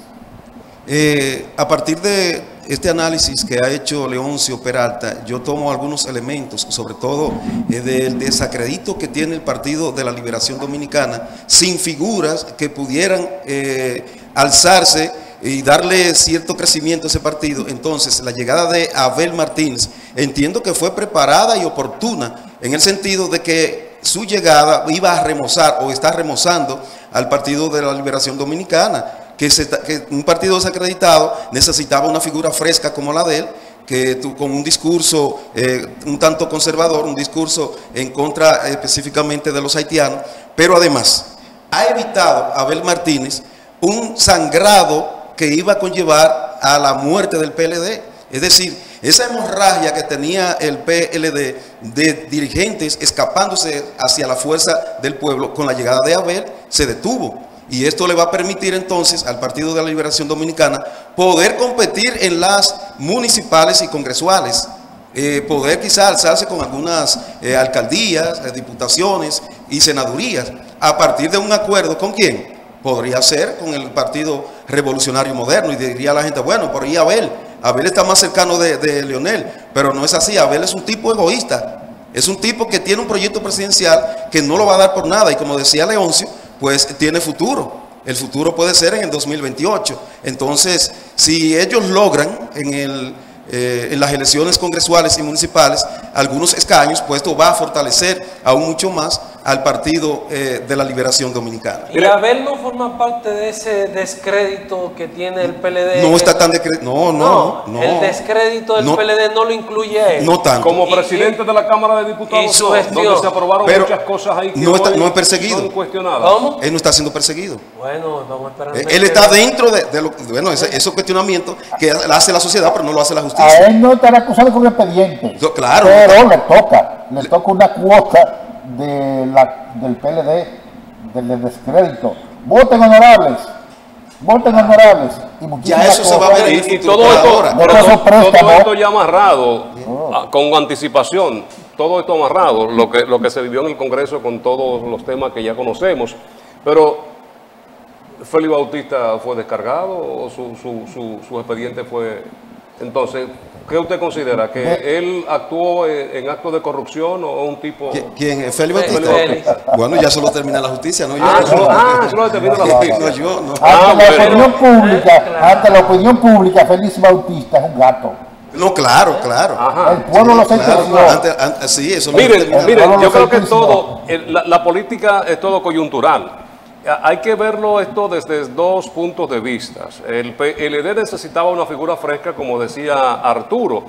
Eh, a partir de este análisis que ha hecho Leoncio Peralta, yo tomo algunos elementos, sobre todo eh, del desacredito que tiene el Partido de la Liberación Dominicana, sin figuras que pudieran eh, alzarse y darle cierto crecimiento a ese partido. Entonces, la llegada de Abel Martínez, entiendo que fue preparada y oportuna, en el sentido de que su llegada iba a remozar o está remozando al Partido de la Liberación Dominicana, que, se, que un partido desacreditado necesitaba una figura fresca como la de él, que tú, con un discurso eh, un tanto conservador, un discurso en contra eh, específicamente de los haitianos, pero además ha evitado a Abel Martínez un sangrado que iba a conllevar a la muerte del P L D. Es decir, esa hemorragia que tenía el P L D de dirigentes escapándose hacia la Fuerza del Pueblo, con la llegada de Abel se detuvo. Y esto le va a permitir entonces al Partido de la Liberación Dominicana poder competir en las municipales y congresuales, eh, poder quizá alzarse con algunas eh, alcaldías, eh, diputaciones y senadurías, a partir de un acuerdo ¿con quién? Podría ser con el Partido Revolucionario Moderno, y diría la gente, bueno, por ahí Abel. Abel está más cercano de, de Leonel, pero no es así. Abel es un tipo egoísta, es un tipo que tiene un proyecto presidencial que no lo va a dar por nada, y como decía Leoncio, pues tiene futuro. El futuro puede ser en el dos mil veintiocho. Entonces, si ellos logran en, el, eh, en las elecciones congresuales y municipales algunos escaños, pues esto va a fortalecer aún mucho más al Partido eh, de la Liberación Dominicana. ¿Y Abel no forma parte de ese descrédito que tiene el P L D? No está tan descrédito. No, no, no, no. El descrédito del no, P L D no lo incluye a él. No tanto. Como presidente y, de la Cámara de Diputados, y su gestión, donde se aprobaron pero muchas cosas ahí que no, está, hoy no es perseguido. Son cuestionadas. ¿Cómo? Él no está siendo perseguido. Bueno, vamos a esperar. Él, él está dentro de, de, lo, de bueno, ese, esos cuestionamientos que hace la sociedad, pero no lo hace la justicia. A él no estará acusado con expediente. No, claro. Pero no le toca. Le toca una cuota de la, del P L D, del, del descrédito. Voten honorables, voten honorables. Y muchísimas ya eso cosas. Se va a ver. Y, y todo, esto, no todo, todo esto ya amarrado, oh. con anticipación, todo esto amarrado, lo que, lo que se vivió en el Congreso con todos los temas que ya conocemos. Pero Félix Bautista fue descargado, o su, su, su, su expediente fue... Entonces, ¿qué usted considera? ¿Que ¿Eh? él actuó en, en actos de corrupción o un tipo...? ¿Quién es? ¿Félix Bautista? Félix. Bueno, ya solo termina la justicia, ¿no? Yo, ah, solo ah, no, termina la justicia. No, yo, no. Ah, ante, la opinión pública, claro. ante la opinión pública, Félix Bautista es un gato. No, claro, claro. Ajá. El pueblo sí, lo sentenció. Claro, ante, ante, sí, eso miren, lo miren yo creo que todo, el, la, la política es todo coyuntural. Hay que verlo esto desde dos puntos de vista. El P L D necesitaba una figura fresca, como decía Arturo.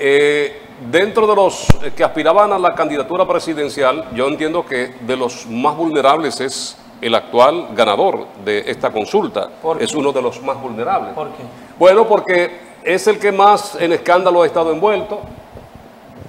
Eh, dentro de los que aspiraban a la candidatura presidencial, yo entiendo que de los más vulnerables es el actual ganador de esta consulta. ¿Por qué? Es uno de los más vulnerables. ¿Por qué? Bueno, porque es el que más en escándalo ha estado envuelto,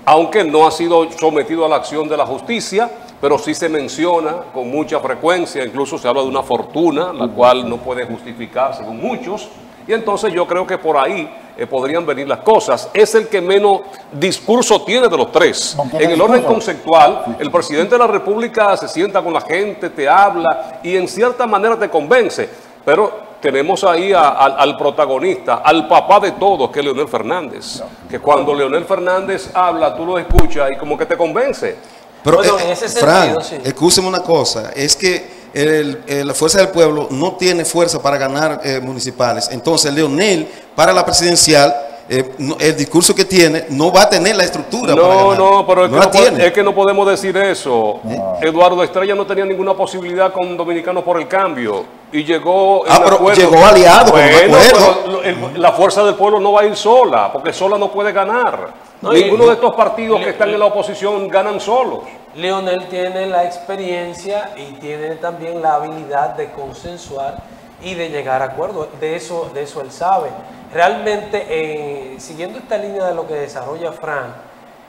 aunque no ha sido sometido a la acción de la justicia, pero sí se menciona con mucha frecuencia, incluso se habla de una fortuna, la cual no puede justificar según muchos, y entonces yo creo que por ahí eh, podrían venir las cosas. Es el que menos discurso tiene de los tres. En el orden conceptual, el presidente de la República se sienta con la gente, te habla y en cierta manera te convence, pero tenemos ahí a, a, al protagonista, al papá de todos, que es Leonel Fernández. No. Que cuando Leonel Fernández habla, tú lo escuchas y como que te convence. Pero, bueno, en ese sentido, Frank, sí. Excúseme una cosa, es que el, el, la Fuerza del Pueblo no tiene fuerza para ganar eh, municipales. Entonces, Leonel, para la presidencial, Eh, no, el discurso que tiene no va a tener la estructura. No, para ganar. no, pero es, no que no puede, es que no podemos decir eso. ¿Eh? Eduardo Estrella no tenía ninguna posibilidad con Dominicanos por el Cambio y llegó. Ah, pero acuerdo. Llegó aliado. Bueno, pero el, la Fuerza del Pueblo no va a ir sola, porque sola no puede ganar. No, Ninguno y, de estos partidos le, que están en la oposición ganan solos. Leonel tiene la experiencia y tiene también la habilidad de consensuar y de llegar a acuerdos. De eso, de eso él sabe. Realmente, eh, siguiendo esta línea de lo que desarrolla Frank,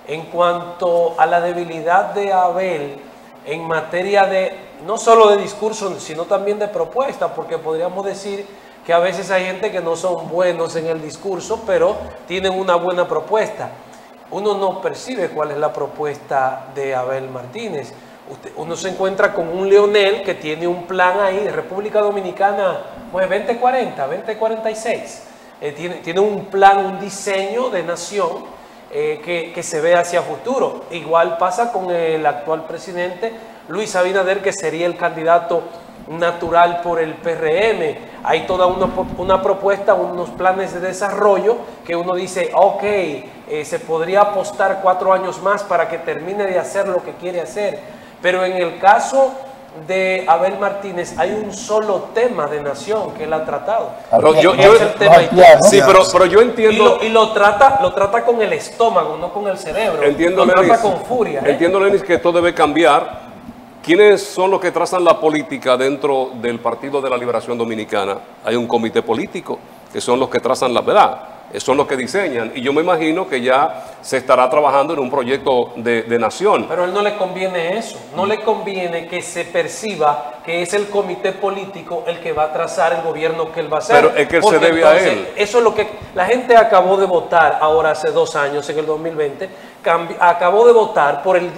en cuanto a la debilidad de Abel en materia de, no solo de discurso, sino también de propuesta, porque podríamos decir que a veces hay gente que no son buenos en el discurso, pero tienen una buena propuesta. Uno no percibe cuál es la propuesta de Abel Martínez. Uno se encuentra con un Leonel que tiene un plan ahí de República Dominicana, pues veinte cuarenta, veinte cuarenta y seis. Eh, tiene, tiene un plan, un diseño de nación eh, que, que se ve hacia futuro. Igual pasa con el actual presidente Luis Abinader, que sería el candidato natural por el P R M. Hay toda una, una propuesta, unos planes de desarrollo que uno dice, ok, eh, se podría apostar cuatro años más para que termine de hacer lo que quiere hacer. Pero en el caso de Abel Martínez hay un solo tema de nación que él ha tratado. Pero yo, yo, el tema no, sí, pero, pero yo entiendo. Y, lo, y lo, trata, lo trata con el estómago, no con el cerebro. Entiendo, lo Lenis, trata con furia. Entiendo, ¿eh? Lenis, que esto debe cambiar. ¿Quiénes son los que trazan la política dentro del Partido de la Liberación Dominicana? Hay un comité político que son los que trazan la verdad. Son los que diseñan. Y yo me imagino que ya se estará trabajando en un proyecto de, de nación. Pero a él no le conviene eso. No le conviene que se perciba que es el comité político el que va a trazar el gobierno que él va a hacer. Pero es que él se debe entonces, a él. Eso es lo que la gente acabó de votar ahora hace dos años, en el dos mil veinte. Acabó de votar por el...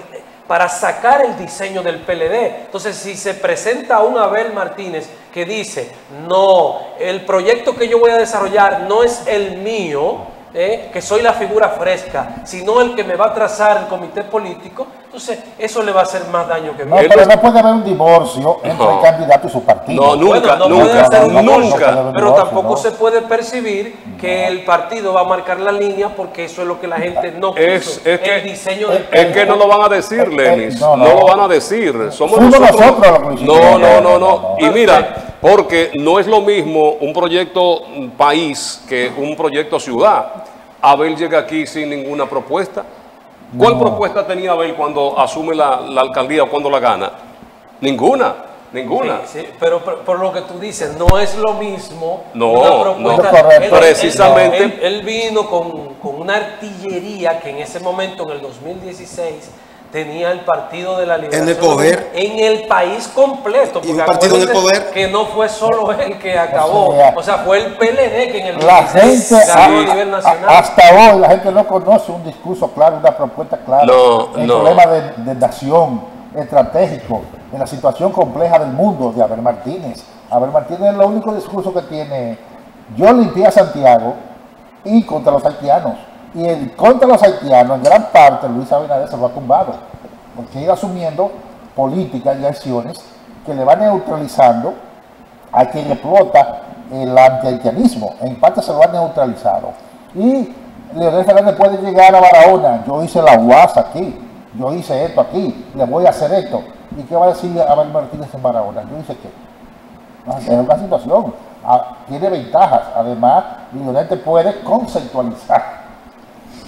para sacar el diseño del P L D. Entonces, si se presenta un Abel Martínez que dice, no, el proyecto que yo voy a desarrollar no es el mío, eh, que soy la figura fresca, sino el que me va a trazar el comité político, entonces eso le va a hacer más daño que bien. No, pero no puede haber un divorcio entre no. el candidato y su partido. No, nunca, bueno, no nunca, puede hacer un nunca. Divorcio, nunca. Pero tampoco no. se puede percibir que el partido va a marcar la línea, porque eso es lo que la gente no quiso. Es, es que, el diseño del es que no lo van a decir, Lenis, no, no, no lo van a decir. Somos nosotros. nosotros no, no, no, no. Y mira, porque no es lo mismo un proyecto país que un proyecto ciudad. Abel llega aquí sin ninguna propuesta. ¿Cuál no. propuesta tenía Abel cuando asume la, la alcaldía o cuando la gana? Ninguna, ninguna. Sí, sí, pero por lo que tú dices, no es lo mismo. No, una propuesta. no, él, precisamente. Él, él, él vino con, con una artillería que en ese momento, en el dos mil dieciséis, tenía el Partido de la Liberación. En el poder. En el país completo. Y un partido en el poder. Que no fue solo él que acabó. O sea, fue el P L D que en el la gente, ganó a, a nivel nacional. A, hasta hoy la gente no conoce un discurso claro, una propuesta clara. No, el no. problema de, de, de acción estratégico en la situación compleja del mundo de Abel Martínez. Abel Martínez es el único discurso que tiene. Yo limpié a Santiago y contra los haitianos. Y el contra los haitianos, en gran parte, Luis Abinader se lo ha tumbado, porque ha ido asumiendo políticas y acciones que le van neutralizando a quien explota el antihaitianismo. En parte se lo ha neutralizado. Y Leonel Fernández puede llegar a Barahona, yo hice la UAS aquí, yo hice esto aquí, le voy a hacer esto. ¿Y qué va a decir Abel Martínez en Barahona? Yo hice qué. Es una situación, tiene ventajas. Además, Leonel te puede conceptualizar.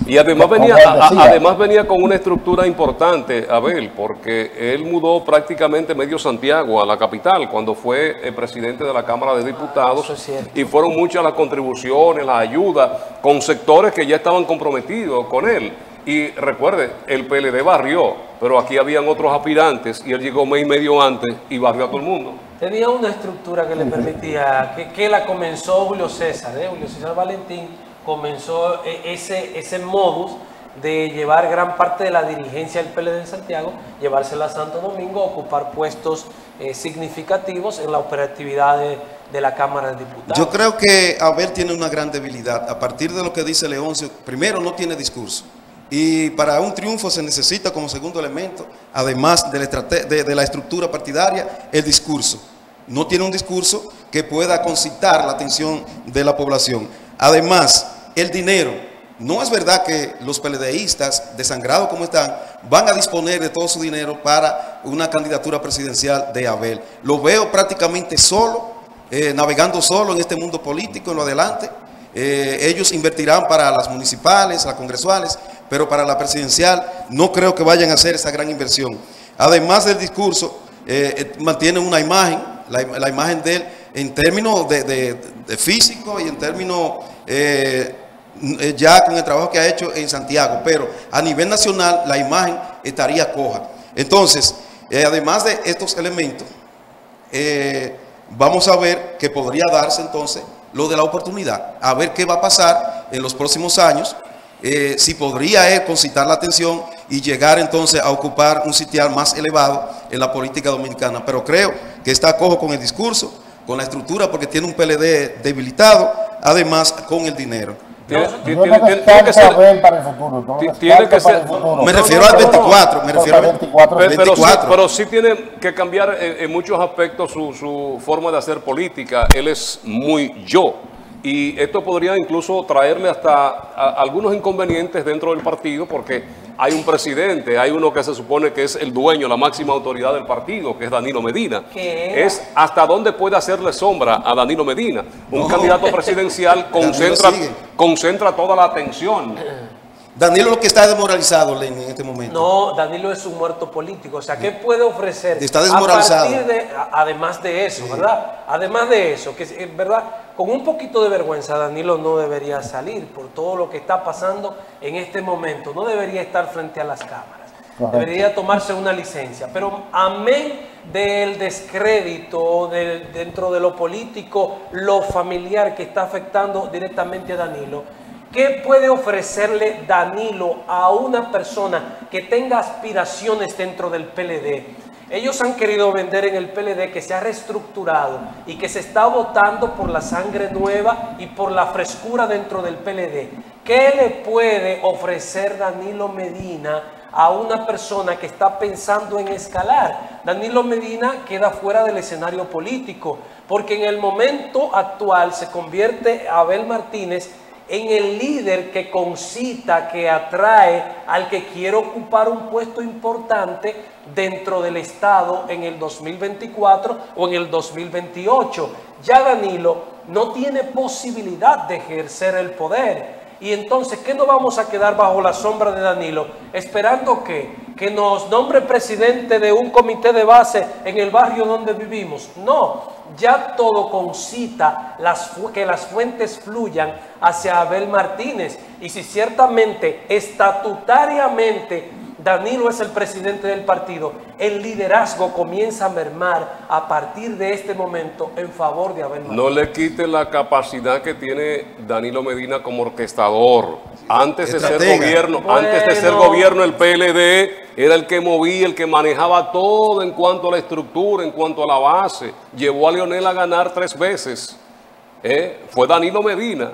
Y además venía, a, además venía con una estructura importante, Abel, porque él mudó prácticamente medio Santiago a la capital cuando fue el presidente de la Cámara de Diputados. Ah, y fueron muchas las contribuciones, las ayudas, con sectores que ya estaban comprometidos con él. Y recuerde, el P L D barrió, pero aquí habían otros aspirantes y él llegó mes y medio antes y barrió a todo el mundo. Tenía una estructura que le permitía, que, que la comenzó Julio César, ¿eh? Julio César Valentín comenzó ese, ese modus de llevar gran parte de la dirigencia del P L D en Santiago, llevársela a Santo Domingo, ocupar puestos eh, significativos en la operatividad de, de la Cámara de Diputados. Yo creo que Abel tiene una gran debilidad. A partir de lo que dice Leoncio, primero no tiene discurso. Y para un triunfo se necesita como segundo elemento, además de la, de, de la estructura partidaria, el discurso. No tiene un discurso que pueda concitar la atención de la población. Además, el dinero. No es verdad que los PLDistas, desangrados como están, van a disponer de todo su dinero para una candidatura presidencial de Abel. Lo veo prácticamente solo, eh, navegando solo en este mundo político en lo adelante. Eh, ellos invertirán para las municipales, las congresuales, pero para la presidencial no creo que vayan a hacer esa gran inversión. Además del discurso, eh, mantiene una imagen, la, la imagen de él en términos de, de, de físico y en términos eh, ya con el trabajo que ha hecho en Santiago, pero a nivel nacional la imagen estaría coja. Entonces, eh, además de estos elementos, eh, vamos a ver que podría darse entonces lo de la oportunidad, a ver qué va a pasar en los próximos años, eh, si podría él concitar la atención y llegar entonces a ocupar un sitial más elevado en la política dominicana. Pero creo que está cojo con el discurso, con la estructura, porque tiene un P L D debilitado, además con el dinero. Tiene que ser para el futuro. Me refiero al veinticuatro. Me refiero al veinticuatro. Pero sí tiene que cambiar en, en muchos aspectos su, su forma de hacer política. Él es muy yo. Y esto podría incluso traerle hasta a, algunos inconvenientes dentro del partido, porque hay un presidente, hay uno que se supone que es el dueño, la máxima autoridad del partido, que es Danilo Medina. ¿Qué? Es hasta dónde puede hacerle sombra a Danilo Medina. Un no. candidato presidencial concentra, concentra toda la atención. Danilo lo que está desmoralizado, Lenny, en este momento. No, Danilo es un muerto político. O sea, ¿qué puede ofrecer? Está desmoralizado. A partir de, además de eso, sí. ¿verdad? Además de eso, que es verdad, con un poquito de vergüenza, Danilo no debería salir por todo lo que está pasando en este momento. No debería estar frente a las cámaras. Correcto. Debería tomarse una licencia. Pero amén del descrédito del, dentro de lo político, lo familiar que está afectando directamente a Danilo. ¿Qué puede ofrecerle Danilo a una persona que tenga aspiraciones dentro del P L D? Ellos han querido vender en el P L D que se ha reestructurado y que se está votando por la sangre nueva y por la frescura dentro del P L D. ¿Qué le puede ofrecer Danilo Medina a una persona que está pensando en escalar? Danilo Medina queda fuera del escenario político porque en el momento actual se convierte Abel Martínez en el líder que concita, que atrae al que quiere ocupar un puesto importante dentro del Estado en el dos mil veinticuatro o en el dos mil veintiocho. Ya Danilo no tiene posibilidad de ejercer el poder. Y entonces, ¿qué nos vamos a quedar bajo la sombra de Danilo? Esperando que que nos nombre presidente de un comité de base en el barrio donde vivimos. No. Ya todo concita las, que las fuentes fluyan hacia Abel Martínez. Y si ciertamente, estatutariamente, Danilo es el presidente del partido, el liderazgo comienza a mermar a partir de este momento en favor de Abel Martínez. No le quite la capacidad que tiene Danilo Medina como orquestador. Antes de ser gobierno, bueno. antes de ser gobierno, el P L D era el que movía, el que manejaba todo en cuanto a la estructura, en cuanto a la base. Llevó a Leonel a ganar tres veces. ¿Eh? Fue Danilo Medina.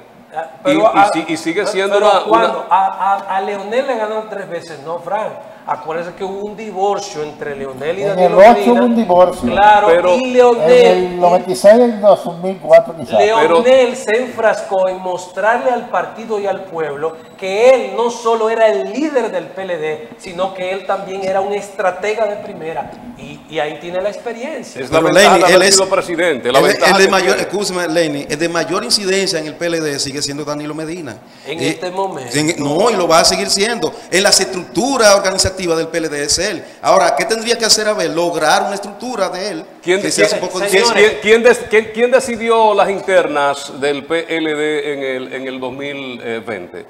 Pero y, a, y, y sigue siendo pero una, una... A, a, a Leonel le ganaron tres veces, no, Frank. Acuérdense que hubo un divorcio entre Leonel y Danilo Medina. En el ocho hubo un divorcio. Claro, pero y Leonel... En el noventa y seis y el dos mil cuatro quizás. Leonel pero... se enfrascó en mostrarle al partido y al pueblo que él no solo era el líder del P L D, sino que él también era un estratega de primera. Y, y ahí tiene la experiencia. Es la pero ventaja Lenny, él es, presidente. La el, ventaja el de mayor, escúchame, Lenny, el de mayor incidencia en el P L D sigue siendo Danilo Medina. En eh, este momento. En, no, y lo va a seguir siendo. En las estructuras organizativas del P L D es él. Ahora, ¿qué tendría que hacer Abel? Lograr una estructura de él. ¿Quién, que sea un poco señores, ¿quién, quién, ¿Quién decidió las internas del P L D en el, en el dos mil veinte?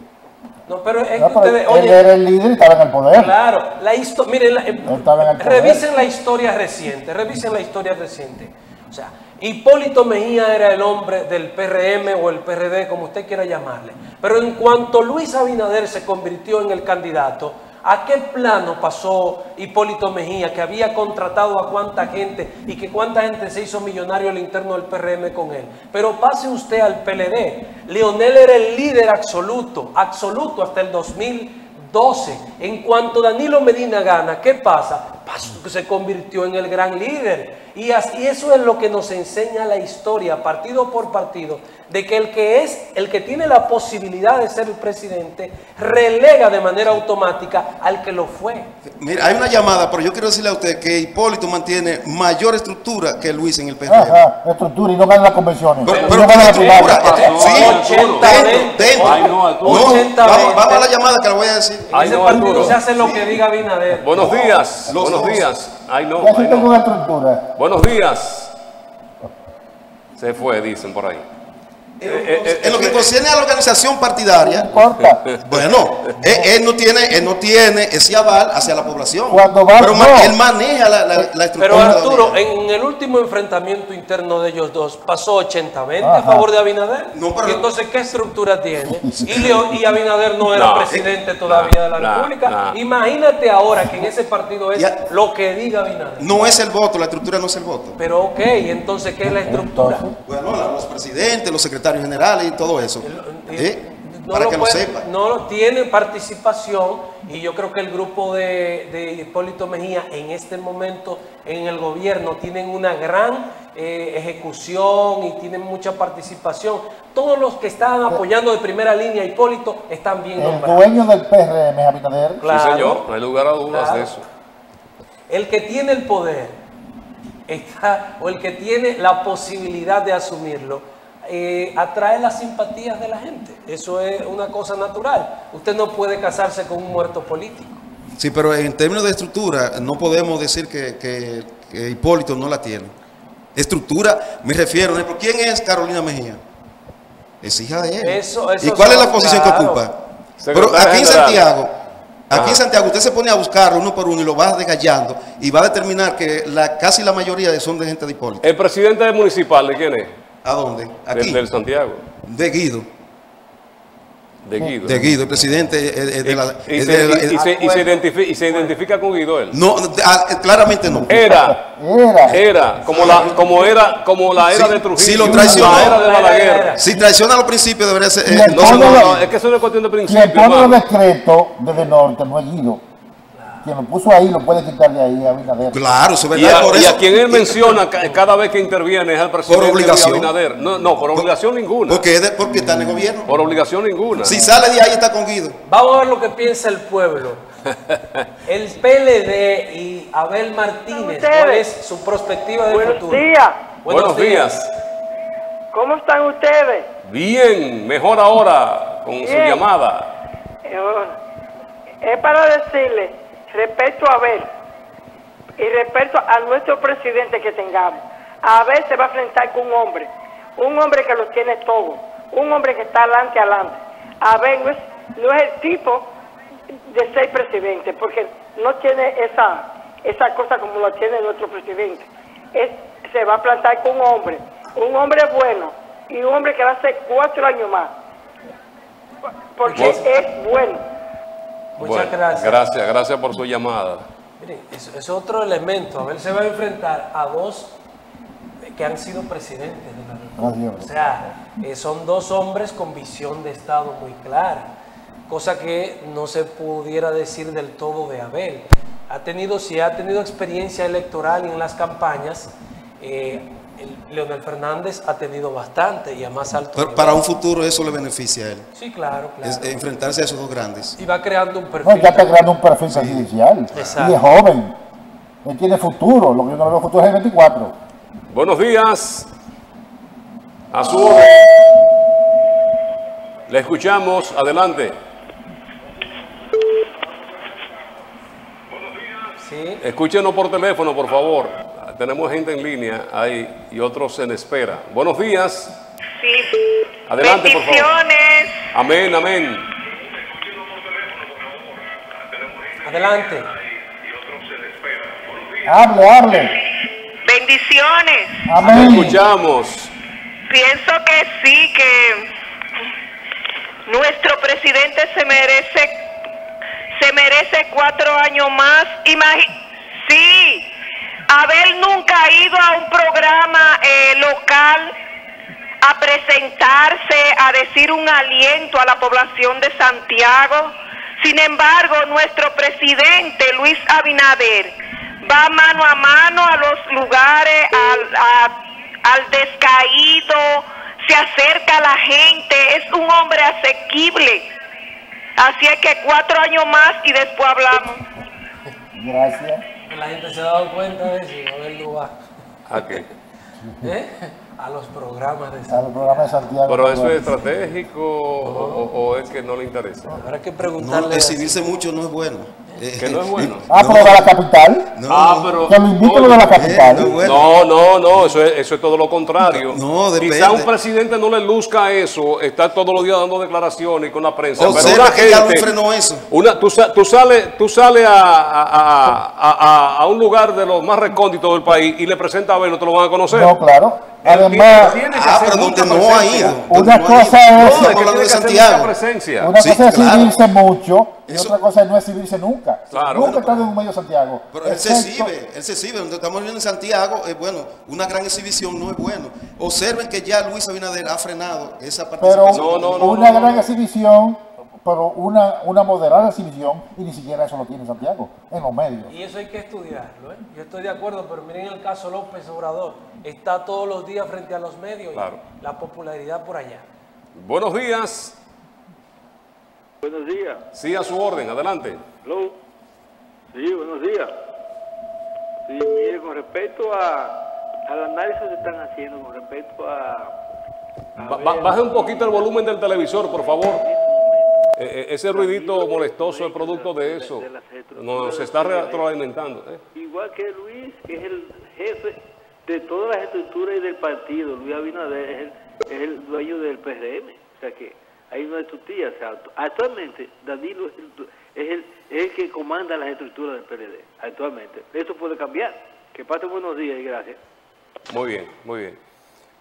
No, pero es no, que ustedes... Oye, él era el líder y estaba en el poder. Claro. La miren, la, eh, revisen la historia reciente. Revisen la historia reciente. O sea, Hipólito Mejía era el hombre del P R M o el P R D, como usted quiera llamarle. Pero en cuanto Luis Abinader se convirtió en el candidato... ¿A qué plano pasó Hipólito Mejía, que había contratado a cuánta gente y que cuánta gente se hizo millonario al interno del P R M con él? Pero pase usted al P L D. Leonel era el líder absoluto, absoluto hasta el dos mil doce. En cuanto Danilo Medina gana, ¿qué pasa? Paso, se convirtió en el gran líder. Y así, eso es lo que nos enseña la historia, partido por partido, de que el que es, el que tiene la posibilidad de ser el presidente, relega de manera automática al que lo fue. Mira, hay una llamada, pero yo quiero decirle a usted que Hipólito mantiene mayor estructura que Luis en el P R M. Ajá, estructura y no gana las convenciones. Pero, pero, no gana la estructura. Sí, ochenta, veinte. Vamos a la llamada que le voy a decir. Ay, ese no, partido se hace lo sí. que diga Abinader. Buenos días, los buenos días. Ay, no, ay, no. Una estructura. Buenos días. Se fue, dicen por ahí. Eh, eh, en lo que concierne a la organización partidaria, no importa. Bueno, él, él no tiene, él no tiene ese aval hacia la población. Cuando va, pero no. él maneja la, la, la estructura. Pero Arturo, en el último enfrentamiento interno de ellos dos, pasó ochenta veinte a favor de Abinader. No, pero... ¿Y entonces qué estructura tiene? Y, Leo, y Abinader no era no, presidente eh, todavía no, de la no, República. No. Imagínate ahora que en ese partido es ya, lo que diga Abinader. No es el voto, la estructura no es el voto. Pero ok, entonces ¿qué es la estructura? Bueno, los presidentes, los secretarios generales y todo eso, ¿eh? No para lo que puede, lo sepa. No lo tiene participación y yo creo que el grupo de, de Hipólito Mejía en este momento en el gobierno tienen una gran eh, ejecución y tienen mucha participación. Todos los que estaban apoyando de primera línea a Hipólito están bien nombrados. El dueño del P R M, Abinader. Claro, sí, señor, no hay lugar a dudas claro. de eso. El que tiene el poder está, o el que tiene la posibilidad de asumirlo, Eh, atrae las simpatías de la gente. Eso es una cosa natural. Usted no puede casarse con un muerto político. Sí, pero en términos de estructura no podemos decir que, que, que Hipólito no la tiene. Estructura, me refiero, por ejemplo, ¿quién es Carolina Mejía? Es hija de él. Eso, eso ¿Y cuál es la posición claro. que ocupa? Pero aquí en Santiago, aquí en Santiago usted se pone a buscarlo uno por uno y lo va desgallando y va a determinar que la, casi la mayoría son de gente de Hipólito. ¿El presidente municipal de quién es? ¿A dónde? Aquí. Del, del Santiago. De Guido. De Guido. De Guido, el presidente de la... ¿Y se identifica con Guido él? No, a, claramente no. Era. Era. Era. Como la, como era, como la era sí, de Trujillo. Sí, lo traicionó. La era de Balaguer. Si traiciona los principios, debería ser... Eh, no, no, no, no, es que eso es una cuestión de principios. Quien pone los decretos desde el norte no es Guido. Quien lo puso ahí, lo puede quitar de ahí, Abinader. Claro, eso es verdad. Y a, por eso, y a quien él menciona cada vez que interviene es al presidente por obligación. Abinader. No, no, por obligación por, ninguna. Porque, es de, porque está en el gobierno. Por obligación ninguna. Si sale de ahí está con Guido. Vamos a ver lo que piensa el pueblo. El P L D y Abel Martínez, ¿cuál es su perspectiva del futuro? Buenos días. Buenos días. ¿Cómo están ustedes? Bien, mejor ahora con Bien. su llamada. Es para decirle... Respecto a Abel y respecto a nuestro presidente que tengamos, Abel se va a enfrentar con un hombre, un hombre que lo tiene todo, un hombre que está adelante, adelante. Abel no es, no es el tipo de ser presidente, porque no tiene esa, esa cosa como la tiene nuestro presidente. Es, se va a plantar con un hombre, un hombre bueno y un hombre que va a hacer cuatro años más, porque es bueno. Muchas bueno, gracias. Gracias, gracias por su llamada. Mire, es, es otro elemento. Abel se va a enfrentar a dos que han sido presidentes de la República. Oh, o sea, eh, son dos hombres con visión de Estado muy clara, cosa que no se pudiera decir del todo de Abel. Ha tenido, si ha tenido experiencia electoral en las campañas, eh, el Leonel Fernández ha tenido bastante y a más alto nivel. Para un futuro eso le beneficia a él. Sí, claro, claro. Es, enfrentarse a esos dos grandes. Y va creando un perfil. No, ya está creando un perfil sacrificial. Exacto. Y es joven. Él tiene futuro. Lo que yo no veo futuro es el veinticuatro. Buenos días. A su orden. Le escuchamos. Adelante. Sí. Escúchenos por teléfono, por favor. Tenemos gente en línea ahí y otros en espera. Buenos días. Sí. Adelante, por favor. Bendiciones. Amén, amén. Adelante. Hable, hable. Bendiciones. Amén. Te escuchamos. Pienso que sí, que nuestro presidente se merece... Se merece cuatro años más. Imag sí, Abel nunca ha ido a un programa eh, local a presentarse, a decir un aliento a la población de Santiago. Sin embargo, nuestro presidente Luis Abinader va mano a mano a los lugares, al, a, al descaído, se acerca a la gente, es un hombre asequible. Así es que cuatro años más y después hablamos. Gracias. La gente se ha dado cuenta de eso. A ver, no va. ¿A qué? ¿Eh? A los programas de Santiago. A los programas de Santiago. Pero eso es estratégico o, o es que no le interesa. Habrá que preguntarle. No, exhibirse mucho no es bueno. Que no es bueno. Ah, pero de la capital. No, ah, pero. Que lo invito de la capital. Eh, no, bueno. no, no, no, eso es, eso es todo lo contrario. No, depende. Quizá un presidente no le luzca eso, está todos los días dando declaraciones con la prensa. O pero será una que gente, ya no frenó eso. Una, tú, tú sales tú sale a, a, a, a, a un lugar de los más recónditos del país y le presenta a ver, no te lo van a conocer. No, claro. Además, ah, pero donde no ha ido. Una cosa es exhibirse mucho y eso, otra cosa es no exhibirse nunca. Claro, nunca bueno, está en un medio de Santiago. Pero él se exhibe, él se exhibe. Donde estamos viendo en Santiago, es eh, bueno, una gran exhibición no es bueno. Observen que ya Luis Abinader ha frenado esa participación. Pero no, no, una no, gran no. exhibición, pero una, una moderada exhibición, y ni siquiera eso lo tiene Santiago, en los medios. Y eso hay que estudiarlo, ¿eh? Yo estoy de acuerdo, pero miren el caso López Obrador. Está todos los días frente a los medios, claro. Y la popularidad por allá. Buenos días. Buenos días. Sí, a su orden, adelante. Hello. Sí, buenos días. Sí, mire, con respecto a, al análisis que están haciendo, con respecto a... a ver, baje un poquito el volumen del televisor, por favor. E ese ruidito molestoso es producto de eso. Nos está retroalimentando. ¿eh? Igual que Luis, que es el jefe de todas las estructuras y del partido. Luis Abinader es el, es el dueño del P R M. O sea que hay una estructura. O sea, actualmente Danilo es el, es, el, es el que comanda las estructuras del P L D. Actualmente. Esto puede cambiar. Que pasen buenos días y gracias. Muy bien, muy bien.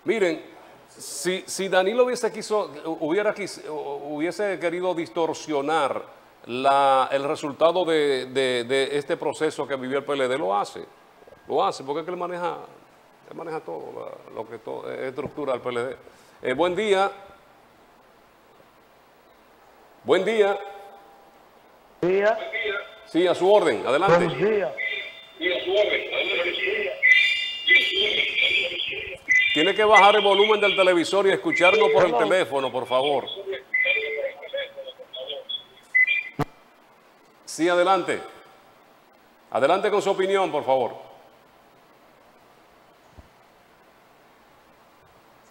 Miren. Si, si Danilo hubiese, quiso, hubiera, hubiese querido distorsionar la, el resultado de, de, de este proceso que vivió el P L D, lo hace. Lo hace, porque es que él maneja, él maneja todo la, lo que todo, es estructura del P L D. Eh, buen día. Buen día. Buen día. Sí, a su orden. Adelante. Buen día. Sí, a su orden. Adelante. Tiene que bajar el volumen del televisor y escucharnos por el teléfono, por favor. Sí, adelante. Adelante con su opinión, por favor.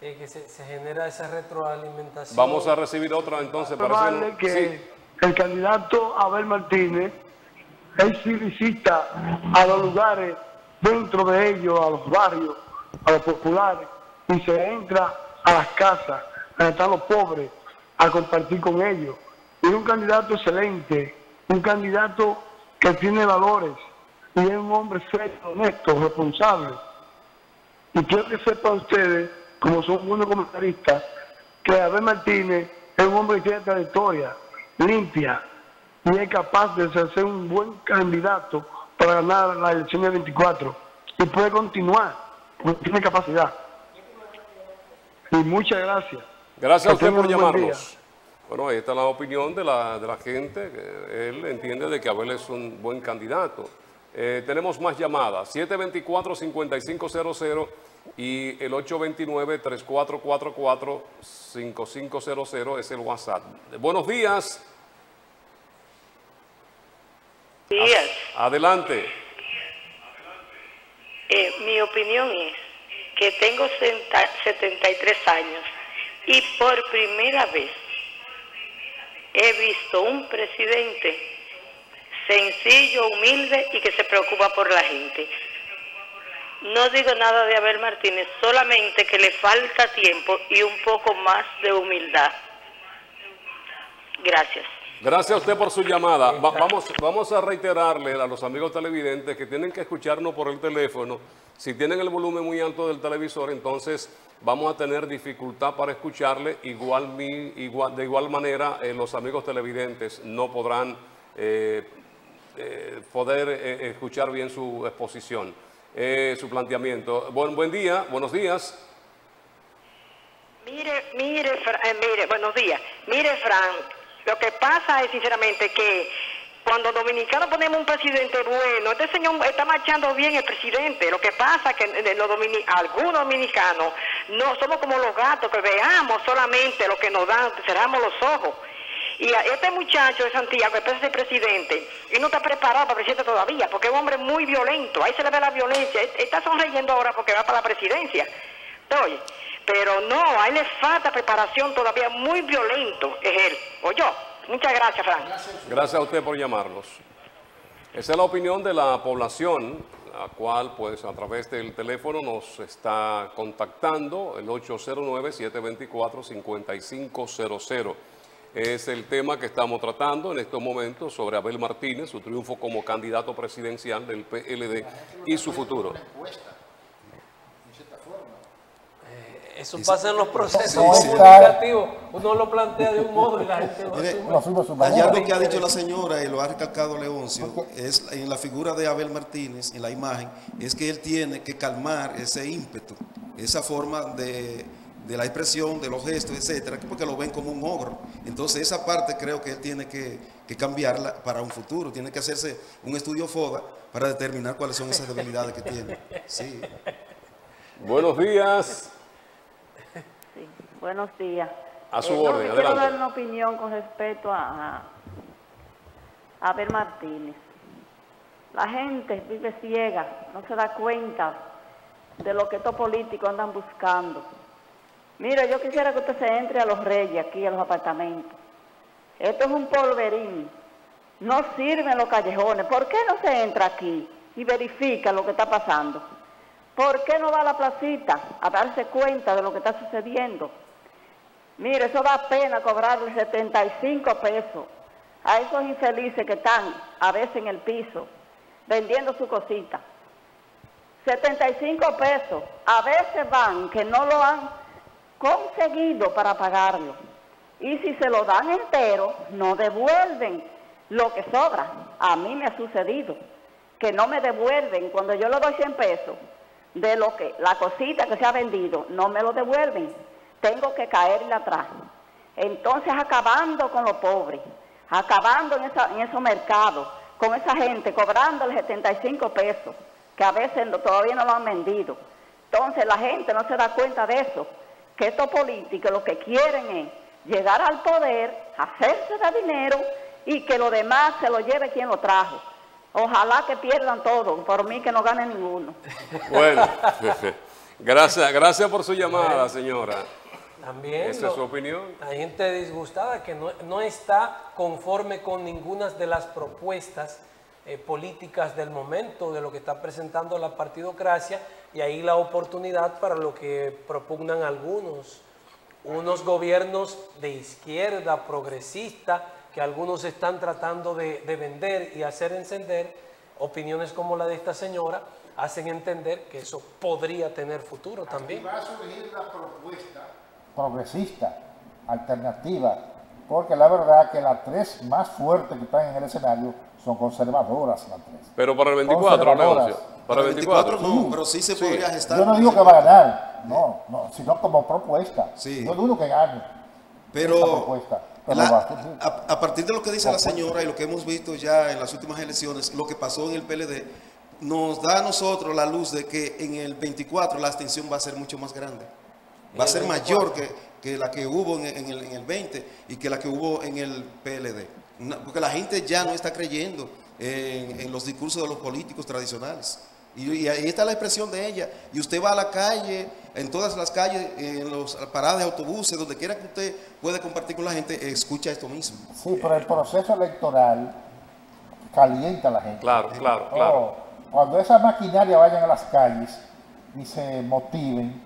Sí, que se, se genera esa retroalimentación. Vamos a recibir otra, entonces. Parece que, que sí. El candidato Abel Martínez, él sí visita a los lugares, dentro de ellos, a los barrios, a los populares, y se entra a las casas donde están los pobres a compartir con ellos. Y un candidato excelente, un candidato que tiene valores y es un hombre serio, honesto, responsable. Y quiero que sepan ustedes, como son buenos comentaristas, que Abel Martínez es un hombre que tiene trayectoria limpia y es capaz de ser un buen candidato para ganar la elección del veinticuatro y puede continuar. Tiene capacidad. Y muchas gracias. Gracias a usted por llamarnos. Bueno, ahí está la opinión de la, de la gente. Él entiende de que Abel es un buen candidato. Eh, tenemos más llamadas, siete dos cuatro, cinco cinco cero cero y el ocho dos nueve, tres cuatro cuatro cuatro, cinco cinco cero cero es el WhatsApp. Buenos días. Días. Adelante. Eh, mi opinión es que tengo setenta y tres años y por primera vez he visto un presidente sencillo, humilde y que se preocupa por la gente. No digo nada de Abel Martínez, solamente que le falta tiempo y un poco más de humildad. Gracias. Gracias a usted por su llamada. Va, vamos, vamos a reiterarle a los amigos televidentes que tienen que escucharnos por el teléfono. Si tienen el volumen muy alto del televisor, entonces vamos a tener dificultad para escucharle. Igual, mi, igual, de igual manera, eh, los amigos televidentes no podrán eh, eh, poder eh, escuchar bien su exposición, eh, su planteamiento. Buen, buen día, buenos días. Mire, mire, eh, mire, buenos días. Mire, Frank. Lo que pasa es, sinceramente, que cuando dominicanos ponemos un presidente bueno, este señor está marchando bien el presidente. Lo que pasa es que los dominic algunos dominicanos no somos como los gatos, que veamos solamente lo que nos dan, cerramos los ojos. Y a este muchacho de Santiago, que es el presidente, y no está preparado para presidente todavía, porque es un hombre muy violento. Ahí se le ve la violencia. Está sonriendo ahora porque va para la presidencia. Oye, pero no, a él le falta preparación todavía, muy violento es él, o yo. Muchas gracias, Frank. Gracias a usted por llamarnos. Esa es la opinión de la población, la cual, pues, a través del teléfono nos está contactando, el ocho cero nueve, siete dos cuatro, cinco cinco cero cero. Es el tema que estamos tratando en estos momentos sobre Abel Martínez, su triunfo como candidato presidencial del P L D y su futuro. Eso pasa en los procesos sí, comunicativos. Sí, sí. Uno lo plantea de un modo y la gente lo asume. Allá lo que ha dicho la señora y lo ha recalcado Leoncio, es en la figura de Abel Martínez, en la imagen, es que él tiene que calmar ese ímpetu, esa forma de, de la expresión, de los gestos, etcétera, porque lo ven como un ogro. Entonces esa parte creo que él tiene que, que cambiarla para un futuro. Tiene que hacerse un estudio FODA para determinar cuáles son esas debilidades que tiene. Sí. Buenos días. Buenos días. A su eh, orden, no, adelante. Quiero dar una opinión con respecto a, a Abel Martínez. La gente vive ciega, no se da cuenta de lo que estos políticos andan buscando. Mire, yo quisiera que usted se entre a Los Reyes, aquí a los apartamentos. Esto es un polverín. No sirven los callejones. ¿Por qué no se entra aquí y verifica lo que está pasando? ¿Por qué no va a la placita a darse cuenta de lo que está sucediendo? Mire, eso da pena cobrarle setenta y cinco pesos a esos infelices que están a veces en el piso vendiendo su cosita. setenta y cinco pesos. A veces van que no lo han conseguido para pagarlo. Y si se lo dan entero, no devuelven lo que sobra. A mí me ha sucedido que no me devuelven cuando yo le doy cien pesos. De lo que la cosita que se ha vendido no me lo devuelven, tengo que caerle atrás. Entonces, acabando con los pobres, acabando en, esa, en esos mercados, con esa gente cobrándole setenta y cinco pesos, que a veces no, todavía no lo han vendido. Entonces, la gente no se da cuenta de eso, que estos políticos lo que quieren es llegar al poder, hacerse de dinero y que lo demás se lo lleve quien lo trajo. Ojalá que pierdan todo, por mí que no gane ninguno. Bueno, gracias, gracias por su llamada, señora. También esa es su opinión. Hay gente disgustada que no, no está conforme con ninguna de las propuestas eh, políticas del momento, de lo que está presentando la partidocracia, y ahí la oportunidad para lo que propugnan algunos. Unos gobiernos de izquierda, progresista, que algunos están tratando de, de vender y hacer encender. Opiniones como la de esta señora hacen entender que eso podría tener futuro también. Aquí va a surgir la propuesta progresista, alternativa, porque la verdad que las tres más fuertes que están en el escenario son conservadoras, las tres. Pero para el veinticuatro, Leoncio, para el veinticuatro, no, pero sí se sí. podría gestar. Yo no digo que va a ganar, no, no, sino como propuesta. Sí. Yo dudo que gane. Pero La, a, a partir de lo que dice la señora y lo que hemos visto ya en las últimas elecciones, lo que pasó en el P L D, nos da a nosotros la luz de que en el veinticuatro la abstención va a ser mucho más grande. Va a ser mayor que, que la que hubo en, en, el, en el veinte y que la que hubo en el P L D. No, porque la gente ya no está creyendo en, en los discursos de los políticos tradicionales. Y, y ahí está la expresión de ella. Y usted va a la calle, en todas las calles, en las paradas de autobuses, donde quiera que usted pueda compartir con la gente, escucha esto mismo. Sí, pero el proceso electoral calienta a la gente. Claro, claro, claro. Oh, cuando esas maquinarias vayan a las calles y se motiven,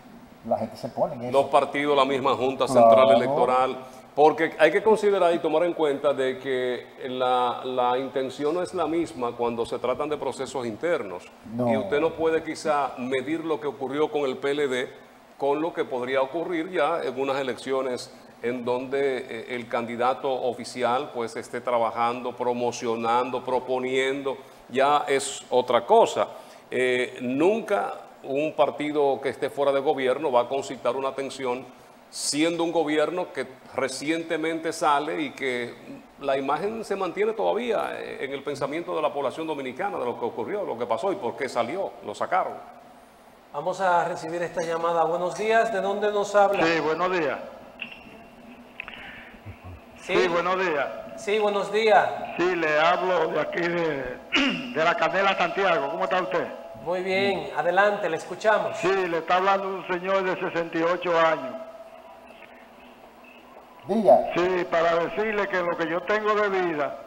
la gente se pone en eso. Los partidos, la misma Junta Central claro. Electoral. Porque hay que considerar y tomar en cuenta de que la, la intención no es la misma cuando se tratan de procesos internos. No. Y usted no puede quizá medir lo que ocurrió con el P L D con lo que podría ocurrir ya en unas elecciones en donde el candidato oficial pues esté trabajando, promocionando, proponiendo. Ya es otra cosa. Eh, nunca un partido que esté fuera de gobierno va a concitar una atención siendo un gobierno que recientemente sale y que la imagen se mantiene todavía en el pensamiento de la población dominicana de lo que ocurrió, lo que pasó y por qué salió, lo sacaron. Vamos a recibir esta llamada. Buenos días, ¿de dónde nos habla? Sí, buenos días. Sí, sí buenos días. Sí, buenos días. Sí, le hablo de aquí de, de la Canela Santiago. ¿Cómo está usted? Muy bien, adelante, le escuchamos. Sí, le está hablando un señor de sesenta y ocho años. Diga. Sí, para decirle que lo que yo tengo de vida,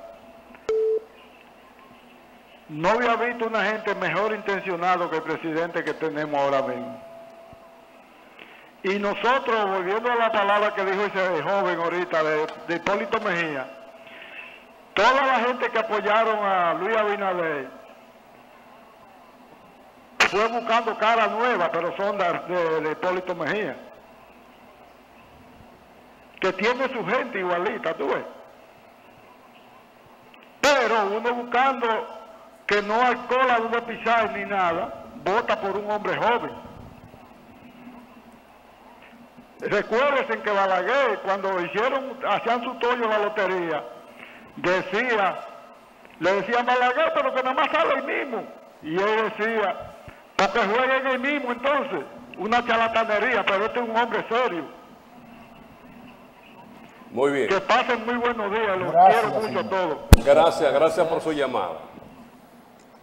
no había visto una gente mejor intencionada que el presidente que tenemos ahora mismo. Y nosotros, volviendo a la palabra que dijo ese joven ahorita, de, de Hipólito Mejía, toda la gente que apoyaron a Luis Abinader fue buscando cara nueva, pero son de, de, de Hipólito Mejía. Que tiene su gente igualita, tú ves. Pero uno buscando que no hay cola, uno pisar ni nada, vota por un hombre joven. Recuérdense que Balaguer, cuando hicieron, hacían su tollo la lotería, decía, le decía a Balaguer, pero que nada más sale ahí mismo. Y él decía, porque jueguen ahí mismo entonces, una charlatanería, pero este es un hombre serio. Muy bien. Que pasen muy buenos días, los quiero mucho a todos. Gracias, gracias por su llamada.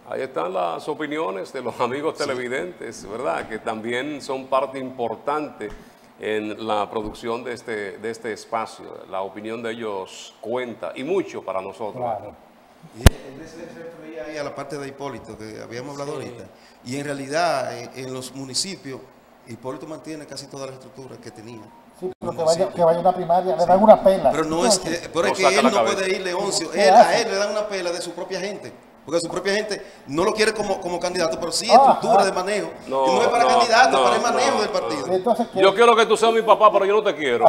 Ahí están las opiniones de los amigos televidentes, ¿verdad? Que también son parte importante en la producción de este, de este espacio. La opinión de ellos cuenta y mucho para nosotros. Claro. Y en ese refería ahí a la parte de Hipólito que habíamos hablado sí. ahorita. Y en realidad, en, en los municipios, Hipólito mantiene casi toda la estructura que tenía. Sí, pero que vaya, que vaya una primaria, le sí. dan una pela. Pero no es, eh, pero es que él no puede ir, Leoncio. Él, a él le dan una pela de su propia gente. Porque su propia gente no lo quiere como, como candidato, pero sí estructura ah, de manejo. No, no es para no, candidato, no, para el manejo no, del partido. Entonces, yo quiero que tú seas mi papá, pero yo no te quiero.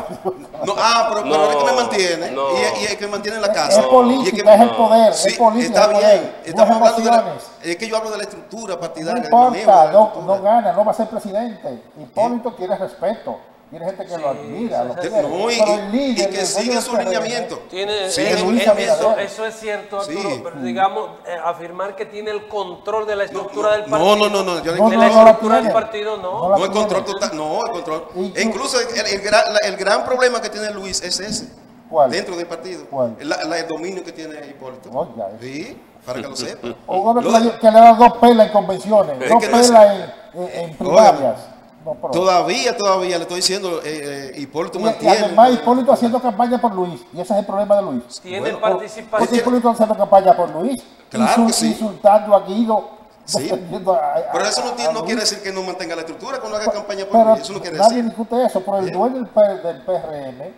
No, ah, pero, no, pero es que me mantiene. No. Y, y es que me mantiene en la casa. Es, es política, y es, que, es el poder. Sí, es política, está bien. Poder, estamos hablando de la, es que yo hablo de la estructura partidaria. No importa, no, no gana, no va a ser presidente. Hipólito ¿Eh? quiere respeto. Tiene gente que sí, lo admira, lo que no, y, líder, y que sigue su lineamiento. Tiene, sigue es, su lineamiento. Eso, eso es cierto, Arturo, sí. pero digamos, eh, afirmar que tiene el control de la estructura no, del partido. No, no, no. Yo no de no, la estructura no la del partido, no. No, no el control total, no, el control. E incluso el, el, el, gran, el gran problema que tiene Luis es ese. ¿Cuál? Dentro del partido. ¿Cuál? La, la, el dominio que tiene Hipólito. Oh, sí, para que lo sepa. O un hombre que le da dos pelas en convenciones, es dos pelas no en, en, en primarias. Oye, No, todavía, todavía, le estoy diciendo, eh, eh, Hipólito y, mantiene. Y además Hipólito haciendo campaña por Luis, y ese es el problema de Luis. Tiene bueno, participación. Pues Hipólito haciendo campaña por Luis, claro y que sí. insultando a Guido. Sí. A, a, pero eso no, tiene, no quiere decir que no mantenga la estructura cuando haga campaña por pero, Luis, eso no quiere nadie decir. Nadie discute eso, pero el dueño del, del P R M,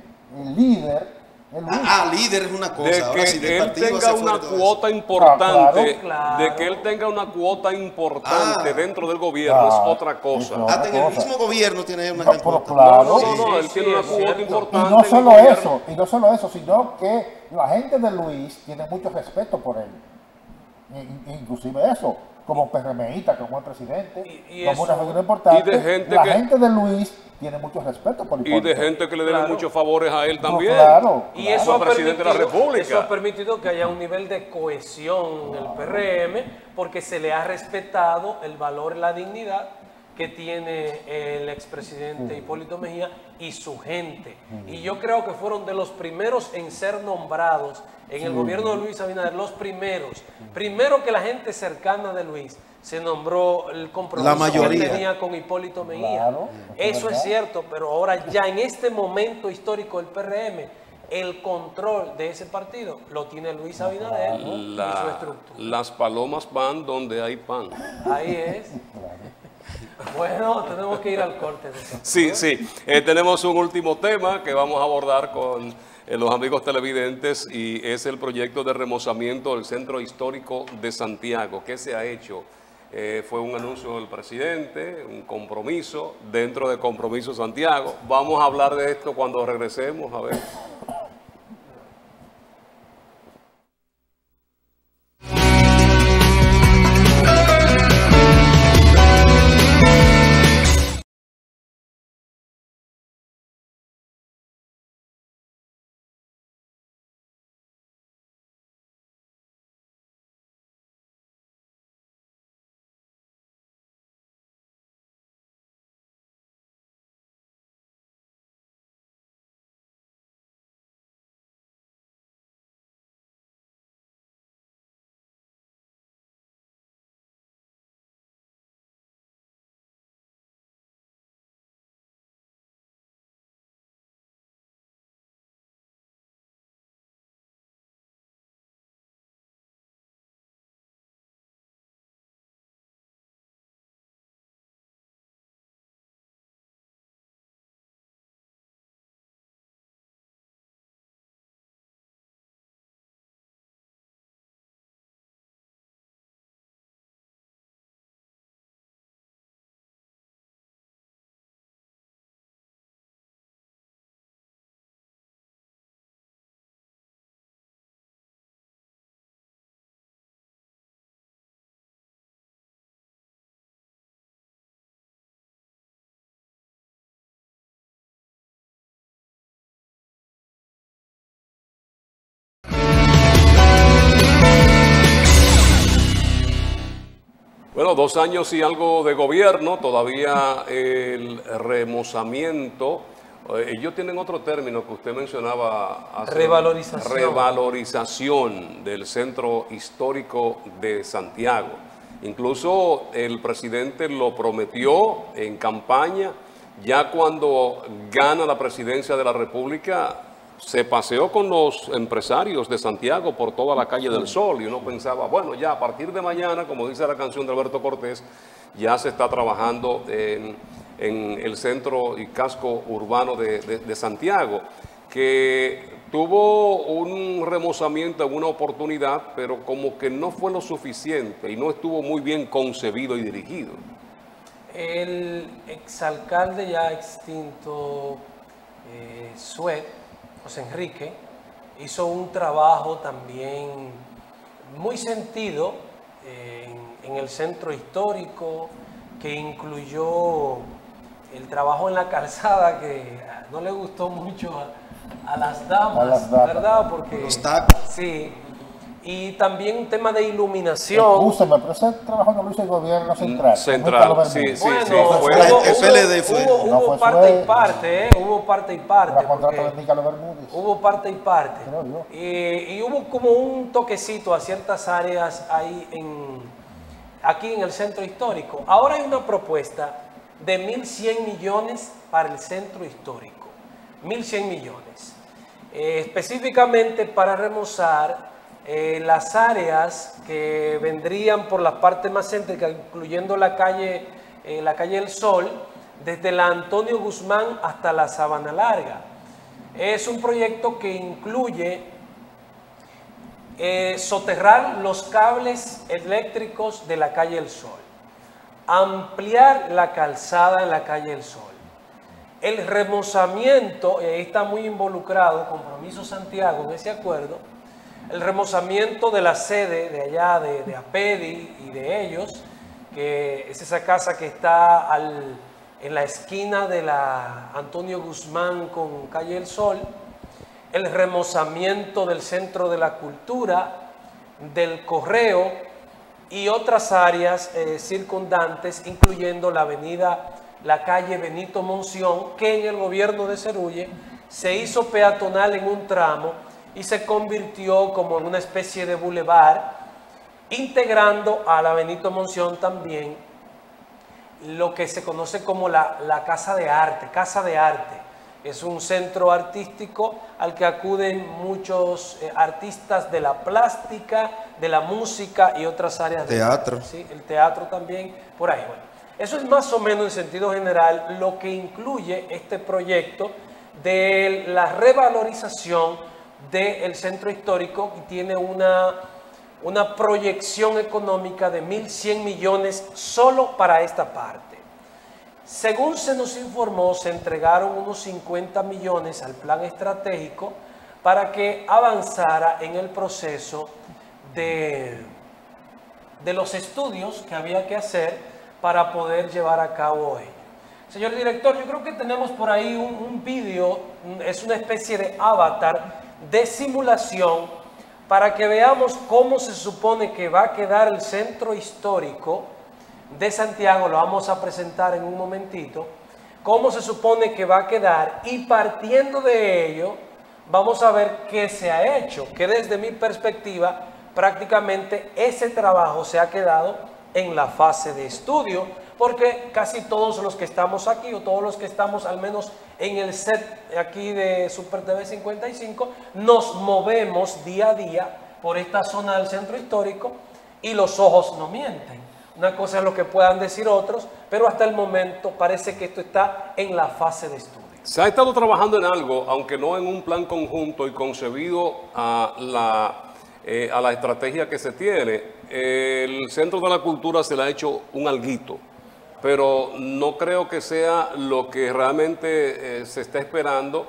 el líder... Ah, líder es una cosa. De que Ahora, si de él tenga una cuota importante, ah, claro, claro. de que él tenga una cuota importante ah, dentro del gobierno claro. es otra cosa. Es Hasta en el mismo gobierno tiene una gran cuota. Claro. No, no, no, él sí, tiene sí, una cuota cierto. importante. Y no solo eso, y no solo eso, sino que la gente de Luis tiene mucho respeto por él, e inclusive eso. Como PRMista, como el presidente, y, y como eso, una figura importante, y de gente la que... gente de Luis tiene mucho respeto por Hipólito. Y de gente que le debe claro. muchos favores a él también. No, claro, y claro. eso ha presidente de la República. Eso ha permitido que haya un nivel de cohesión claro. del P R M, porque se le ha respetado el valor, la dignidad que tiene el expresidente sí. Hipólito Mejía y su gente. Sí. Y yo creo que fueron de los primeros en ser nombrados en sí. el gobierno de Luis Abinader, los primeros. Sí. Primero que la gente cercana de Luis se nombró el compromiso la mayoría. que tenía con Hipólito Mejía. Claro, eso ¿verdad? es cierto, pero ahora ya en este momento histórico del P R M, el control de ese partido lo tiene Luis Abinader la, y su estructura. Las palomas van donde hay pan. Ahí es. Bueno, tenemos que ir al corte. Sí, sí. Eh, tenemos un último tema que vamos a abordar con eh, los amigos televidentes, y es el proyecto de remozamiento del Centro Histórico de Santiago. ¿Qué se ha hecho? Eh, fue un anuncio del presidente, un compromiso dentro de Compromiso Santiago. Vamos a hablar de esto cuando regresemos. A ver... Bueno, dos años y algo de gobierno, todavía el remozamiento. Ellos tienen otro término que usted mencionaba hace, revalorización. revalorización del Centro Histórico de Santiago. Incluso el presidente lo prometió en campaña. Ya cuando gana la presidencia de la República, se paseó con los empresarios de Santiago por toda la calle del Sol, y uno pensaba, bueno, ya a partir de mañana, como dice la canción de Alberto Cortés, ya se está trabajando en, en el centro y casco urbano de, de, de Santiago, que tuvo un remozamiento en una oportunidad, pero como que no fue lo suficiente y no estuvo muy bien concebido y dirigido. El exalcalde ya extinto, eh, Suet, José Enrique, hizo un trabajo también muy sentido eh, en, en el centro histórico, que incluyó el trabajo en la calzada, que no le gustó mucho a, a las damas, a las damas. ¿Verdad? Porque, los tacos. Sí. Y también un tema de iluminación. Escúchame, pero ese trabajo no lo hizo el gobierno central. Central, sí, sí, bueno, sí. Fue, hubo, hubo, no hubo parte fue, y parte, eh, hubo parte y parte. Hubo parte y parte. Eh, y hubo como un toquecito a ciertas áreas ahí en, aquí en el centro histórico. Ahora hay una propuesta de mil cien millones para el centro histórico. mil cien millones. Eh, específicamente para remozar Eh, las áreas que vendrían por la parte más céntrica, incluyendo la calle, eh, la calle El Sol, desde la Antonio Guzmán hasta la Sabana Larga. Es un proyecto que incluye eh, soterrar los cables eléctricos de la calle El Sol, ampliar la calzada en la calle El Sol. El remozamiento, eh, está muy involucrado Compromiso Santiago en ese acuerdo, el remozamiento de la sede de allá de, de APEDI y de ellos, que es esa casa que está al, en la esquina de la Antonio Guzmán con Calle El Sol, el remozamiento del Centro de la Cultura, del Correo y otras áreas eh, circundantes, incluyendo la avenida, la calle Benito Monción, que en el gobierno de Cerulle se hizo peatonal en un tramo y se convirtió como en una especie de bulevar, integrando a la Benito Monción también lo que se conoce como la, la Casa de Arte. Casa de Arte es un centro artístico al que acuden muchos eh, artistas de la plástica, de la música y otras áreas. Teatro. De, ¿sí? El teatro también, por ahí. Bueno, eso es más o menos en sentido general lo que incluye este proyecto de la revalorización del centro histórico, que tiene una, una proyección económica de mil cien millones solo para esta parte. Según se nos informó, se entregaron unos cincuenta millones al plan estratégico para que avanzara en el proceso de, de los estudios que había que hacer para poder llevar a cabo ello. Señor director, yo creo que tenemos por ahí un, un vídeo, es una especie de avatar de simulación para que veamos cómo se supone que va a quedar el centro histórico de Santiago. Lo vamos a presentar en un momentito, cómo se supone que va a quedar, y partiendo de ello vamos a ver qué se ha hecho, que desde mi perspectiva prácticamente ese trabajo se ha quedado en la fase de estudio, porque casi todos los que estamos aquí, o todos los que estamos al menos en el set aquí de Super T V cincuenta y cinco, nos movemos día a día por esta zona del centro histórico y los ojos no mienten. Una cosa es lo que puedan decir otros, pero hasta el momento parece que esto está en la fase de estudio. Se ha estado trabajando en algo, aunque no en un plan conjunto y concebido a la, eh, a la estrategia que se tiene. El Centro de la Cultura se le ha hecho un alguito, pero no creo que sea lo que realmente eh, se está esperando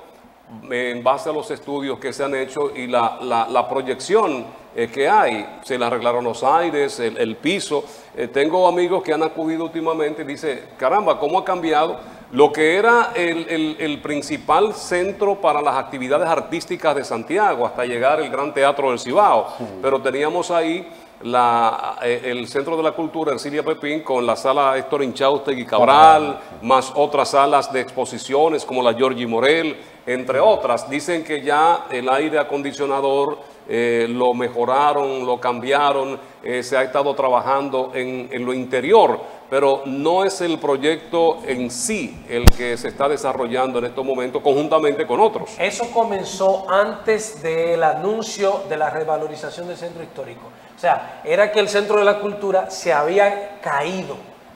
eh, en base a los estudios que se han hecho y la, la, la proyección eh, que hay. Se le arreglaron los aires, el, el piso. Eh, tengo amigos que han acudido últimamente y dicen, caramba, ¿cómo ha cambiado? Lo que era el, el, el principal centro para las actividades artísticas de Santiago, hasta llegar el Gran Teatro del Cibao, sí. Pero teníamos ahí La, el Centro de la Cultura Ercilia Pepín, con la sala Héctor Inchaustegui y Cabral, más otras salas de exposiciones como la Giorgi Morel, entre otras. Dicen que ya el aire acondicionador eh, lo mejoraron, lo cambiaron, eh, se ha estado trabajando en, en lo interior, pero no es el proyecto en sí el que se está desarrollando en estos momentos conjuntamente con otros. Eso comenzó antes del anuncio de la revalorización del centro histórico. O sea, era que el Centro de la Cultura se había caído,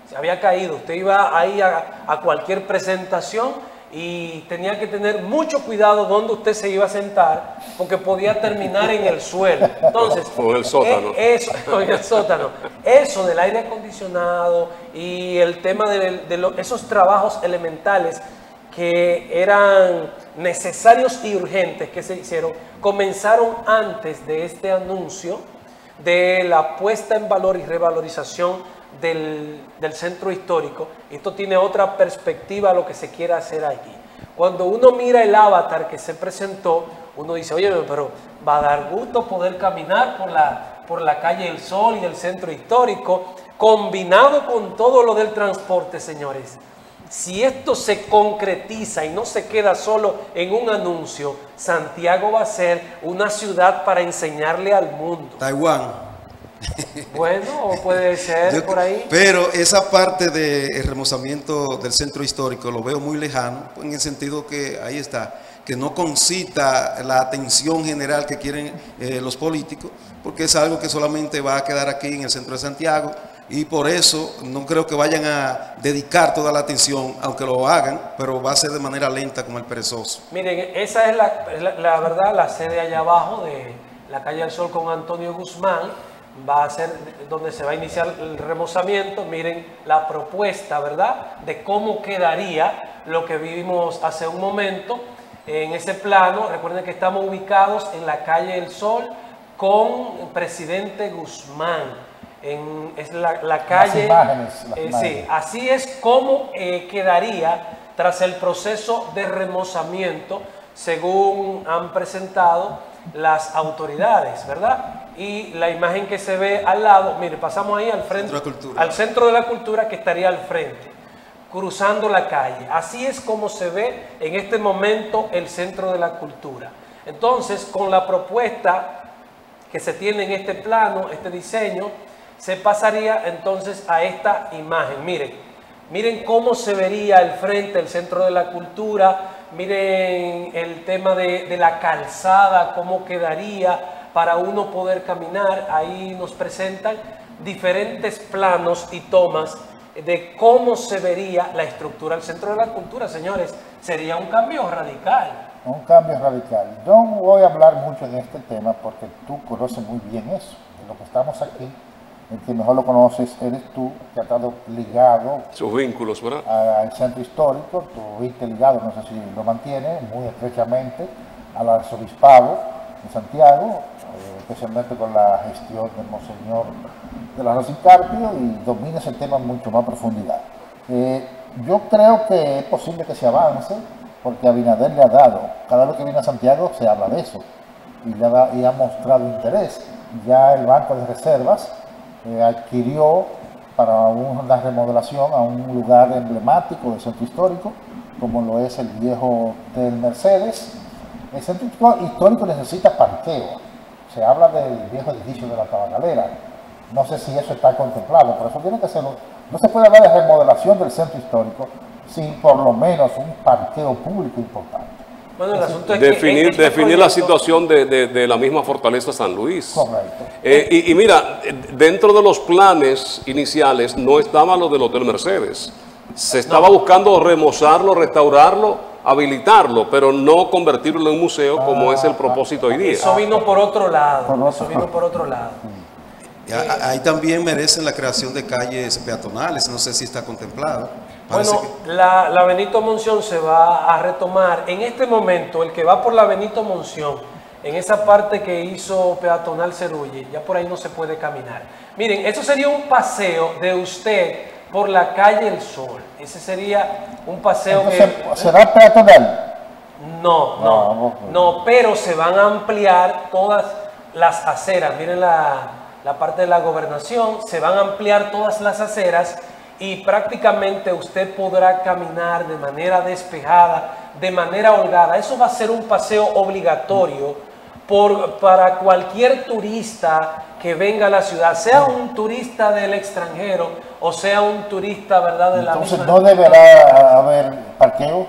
se había caído. Usted iba ahí a, a cualquier presentación y tenía que tener mucho cuidado donde usted se iba a sentar, porque podía terminar en el suelo. Entonces, o el sótano. Eso, en el sótano. Eso del aire acondicionado y el tema de, de lo, esos trabajos elementales que eran necesarios y urgentes que se hicieron, comenzaron antes de este anuncio de la puesta en valor y revalorización del, del centro histórico. Esto tiene otra perspectiva a lo que se quiere hacer allí. Cuando uno mira el avatar que se presentó, uno dice, oye, pero va a dar gusto poder caminar por la, por la calle El Sol y el centro histórico, combinado con todo lo del transporte, señores. Si esto se concretiza y no se queda solo en un anuncio, Santiago va a ser una ciudad para enseñarle al mundo. Taiwán. Bueno, puede ser. Yo, por ahí. Pero esa parte del remozamiento del centro histórico lo veo muy lejano, en el sentido que ahí está, que no concita la atención general que quieren eh, los políticos, porque es algo que solamente va a quedar aquí en el centro de Santiago. Y por eso no creo que vayan a dedicar toda la atención, aunque lo hagan, pero va a ser de manera lenta como el perezoso. Miren, esa es la, la, la verdad, la sede allá abajo de la calle del Sol con Antonio Guzmán, va a ser donde se va a iniciar el remozamiento. Miren la propuesta, ¿verdad?, de cómo quedaría lo que vimos hace un momento en ese plano. Recuerden que estamos ubicados en la calle del Sol con el presidente Guzmán. en, es la, la calle. Las imágenes, las eh, sí, así es como eh, quedaría tras el proceso de remozamiento, según han presentado las autoridades, ¿verdad? Y la imagen que se ve al lado, mire, pasamos ahí al frente, centro al Centro de la Cultura, que estaría al frente, cruzando la calle. Así es como se ve en este momento el Centro de la Cultura. Entonces, con la propuesta que se tiene en este plano, este diseño, se pasaría entonces a esta imagen. Miren, miren cómo se vería el frente, el Centro de la Cultura, miren el tema de, de la calzada, cómo quedaría para uno poder caminar. Ahí nos presentan diferentes planos y tomas de cómo se vería la estructura del Centro de la Cultura. Señores, sería un cambio radical. Un cambio radical. No voy a hablar mucho de este tema porque tú conoces muy bien eso. De lo que estamos aquí, el que mejor lo conoces eres tú, que has estado ligado. Sus vínculos, ¿verdad? Al centro histórico, tú viste ligado, no sé si lo mantiene, muy estrechamente al arzobispado de Santiago, especialmente con la gestión del Monseñor de la Rosy Carpio, y domina ese tema mucho más profundidad. Eh, yo creo que es posible que se avance, porque Abinader le ha dado, cada vez que viene a Santiago se habla de eso, y, le ha, da, y ha mostrado interés. Ya el Banco de Reservas eh, adquirió para una remodelación a un lugar emblemático del centro histórico, como lo es el viejo Hotel Mercedes. El centro histórico necesita parqueo. Se habla del viejo edificio de la Tabacalera. No sé si eso está contemplado, pero eso tiene que ser. No se puede hablar de remodelación del centro histórico sin por lo menos un parqueo público importante. Bueno, el asunto es que definir, este definir proyecto... la situación de, de, de la misma fortaleza San Luis. Correcto. Eh, y, y mira, dentro de los planes iniciales no estaba lo del Hotel Mercedes. Se estaba no. buscando remozarlo, restaurarlo, habilitarlo, pero no convertirlo en un museo como ah, es el propósito hoy día. Eso vino por otro lado, eso vino por otro lado. Ahí también merecen la creación de calles peatonales, no sé si está contemplado. Parece bueno, que... la, la Benito Monción se va a retomar. En este momento, el que va por la Benito Monción, en esa parte que hizo peatonal Cerulli, ya por ahí no se puede caminar. Miren, eso sería un paseo de usted por la calle El Sol. Ese sería un paseo. Entonces, que... ¿será peatonal? No, no, no, no, pero se van a ampliar todas las aceras. Miren la, la parte de la gobernación, se van a ampliar todas las aceras y prácticamente usted podrá caminar de manera despejada, de manera holgada. Eso va a ser un paseo obligatorio por, para cualquier turista que venga a la ciudad, sea un turista del extranjero o sea un turista, ¿verdad?, de la Entonces, misma. ¿No deberá haber parqueo?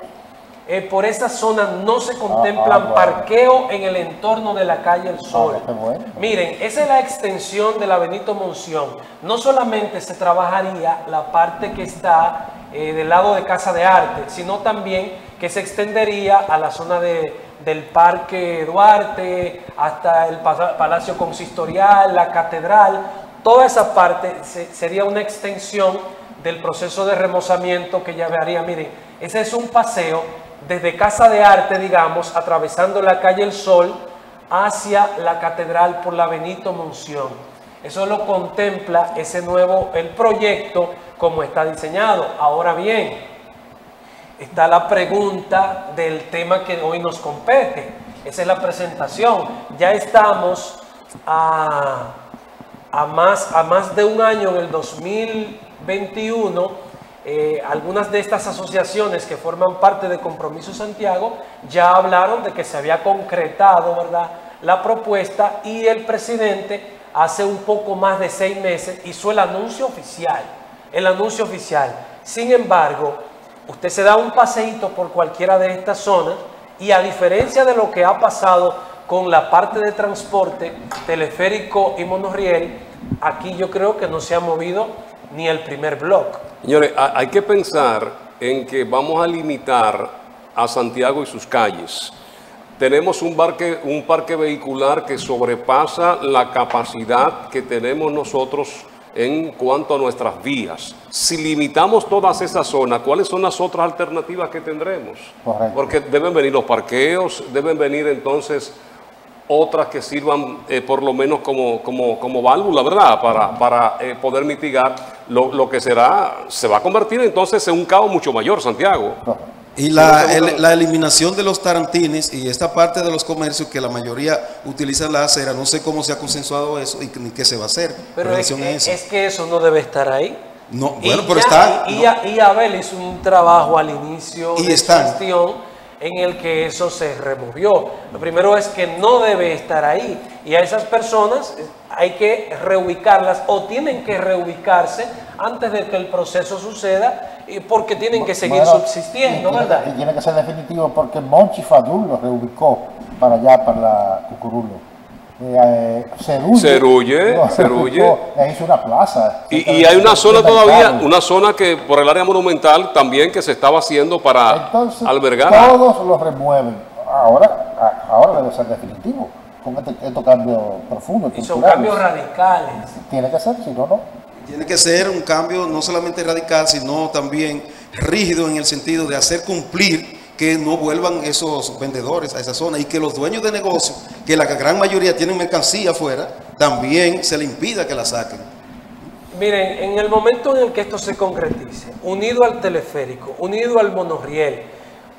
Eh, por esa zona no se contemplan ah, ah, bueno. parqueo en el entorno de la calle El Sol. Ah, bueno. Miren, esa es la extensión de la Benito Monción. No solamente se trabajaría la parte que está eh, del lado de Casa de Arte, sino también que se extendería a la zona de... del Parque Duarte, hasta el Palacio Consistorial, la Catedral. Toda esa parte se, sería una extensión del proceso de remozamiento que ya vería. Miren, ese es un paseo desde Casa de Arte, digamos, atravesando la calle El Sol hacia la Catedral por la Benito Monción. Eso lo contempla ese nuevo, el proyecto como está diseñado. Ahora bien, está la pregunta del tema que hoy nos compete. Esa es la presentación. Ya estamos a, a, más, a más de un año, en el dos mil veintiuno. Eh, algunas de estas asociaciones que forman parte de Compromiso Santiago ya hablaron de que se había concretado, ¿verdad?, la propuesta, y el presidente hace un poco más de seis meses hizo el anuncio oficial. El anuncio oficial. Sin embargo, usted se da un paseíto por cualquiera de estas zonas y, a diferencia de lo que ha pasado con la parte de transporte, teleférico y monorriel, aquí yo creo que no se ha movido ni el primer bloque. Señores, hay que pensar en que vamos a limitar a Santiago y sus calles. Tenemos un parque, un parque vehicular que sobrepasa la capacidad que tenemos nosotros en cuanto a nuestras vías. Si limitamos todas esas zonas, ¿cuáles son las otras alternativas que tendremos? Correcto. Porque deben venir los parqueos, deben venir entonces otras que sirvan eh, por lo menos como, como, como válvula, ¿verdad?, para, para eh, poder mitigar lo, lo que será, se va a convertir entonces en un caos mucho mayor, Santiago. Y la, el, la eliminación de los tarantines y esta parte de los comercios que la mayoría utilizan la acera, no sé cómo se ha consensuado eso y ni qué se va a hacer. Pero en relación es, a eso. Es que eso no debe estar ahí. No, bueno, y pero ya, está. Y, no. y, a, y Abel hizo un trabajo al inicio y de están. gestión, en el que eso se removió. Lo primero es que no debe estar ahí, y a esas personas hay que reubicarlas o tienen que reubicarse antes de que el proceso suceda, porque tienen que seguir bueno, subsistiendo, y, ¿verdad? Y tiene que ser definitivo, porque Monchi Fadul lo reubicó para allá, para la Cucurulo. Eh, Cerulle, Cerulle, no, Cerulle. Es una plaza. Y, y hay una zona todavía, una zona que por el área monumental también que se estaba haciendo para Entonces, albergar. Todos los remueven. Ahora, ahora debe ser definitivo. Con estos este cambios profundos. Y son cambios radicales. Tiene que ser, si no, no. Tiene que ser un cambio no solamente radical, sino también rígido en el sentido de hacer cumplir. Que no vuelvan esos vendedores a esa zona y que los dueños de negocios, que la gran mayoría tienen mercancía afuera, también se le impida que la saquen. Miren, en el momento en el que esto se concretice, unido al teleférico, unido al monorriel,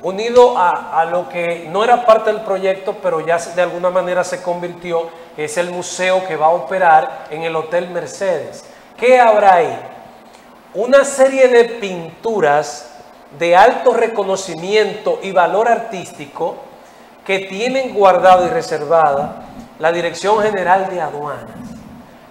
unido a, a lo que no era parte del proyecto, pero ya de alguna manera se convirtió, que es el museo que va a operar en el Hotel Mercedes. ¿Qué habrá ahí? Una serie de pinturas de alto reconocimiento y valor artístico que tienen guardado y reservada la Dirección General de Aduanas,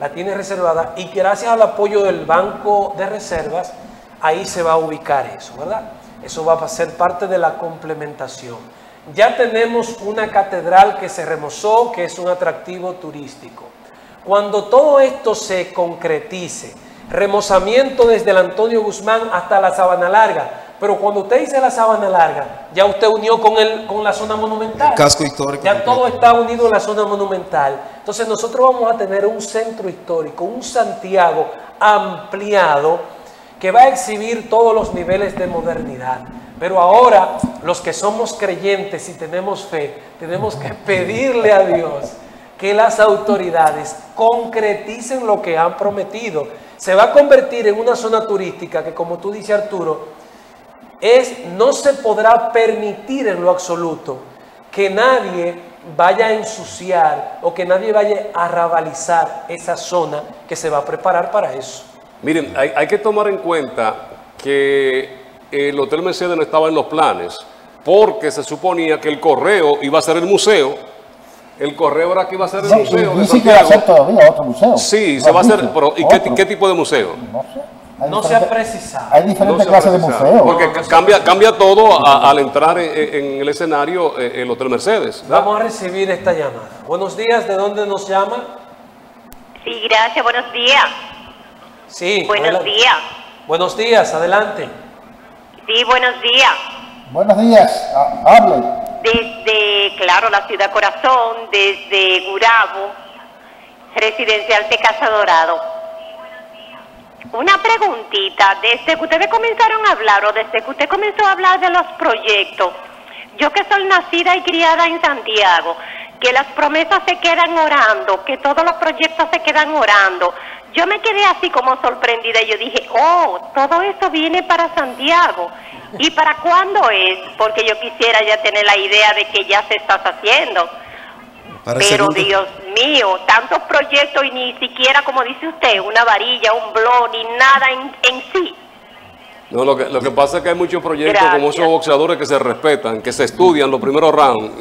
la tiene reservada, y gracias al apoyo del Banco de Reservas ahí se va a ubicar eso, ¿verdad? Eso va a ser parte de la complementación. Ya tenemos una catedral que se remozó, que es un atractivo turístico. Cuando todo esto se concretice, remozamiento desde el Antonio Guzmán hasta la Sabana Larga. Pero cuando usted dice la Sabana Larga, ya usted unió con, el, con la zona monumental. El casco histórico. Ya todo está unido en la zona monumental. Entonces nosotros vamos a tener un centro histórico, un Santiago ampliado que va a exhibir todos los niveles de modernidad. Pero ahora los que somos creyentes y tenemos fe, tenemos que pedirle a Dios que las autoridades concreticen lo que han prometido. Se va a convertir en una zona turística que, como tú dices, Arturo, es, no se podrá permitir en lo absoluto que nadie vaya a ensuciar o que nadie vaya a rabalizar esa zona que se va a preparar para eso. Miren, hay, hay que tomar en cuenta que el Hotel Mercedes no estaba en los planes, porque se suponía que el correo iba a ser el museo. El correo era que iba a ser el no, museo. Dice que va a ser todavía otro museo. Sí, se va a hacer. Pero, ¿y qué, qué tipo de museo? No sé. No se ha precisado. Hay diferentes no clases de museos. Porque no, no cambia, cambia todo a, al entrar en, en el escenario el Hotel Mercedes, ¿verdad? Vamos a recibir esta llamada. Buenos días, ¿de dónde nos llama? Sí, gracias, buenos días. Sí. Buenos adelante. días. Buenos días, adelante. Sí, buenos días. Buenos días, hable. Desde, claro, la ciudad corazón, desde Gurabo, residencial de Casa Dorado. Una preguntita, desde que ustedes comenzaron a hablar o desde que usted comenzó a hablar de los proyectos, yo que soy nacida y criada en Santiago, que las promesas se quedan orando, que todos los proyectos se quedan orando, yo me quedé así como sorprendida y yo dije, oh, todo eso viene para Santiago. ¿Y para cuándo es? Porque yo quisiera ya tener la idea de que ya se está haciendo. Pero Dios mío, tantos proyectos y ni siquiera, como dice usted, una varilla, un blog, ni nada en, en sí. No, lo que, lo que pasa es que hay muchos proyectos Gracias. como esos boxeadores que se respetan, que se estudian los primeros rounds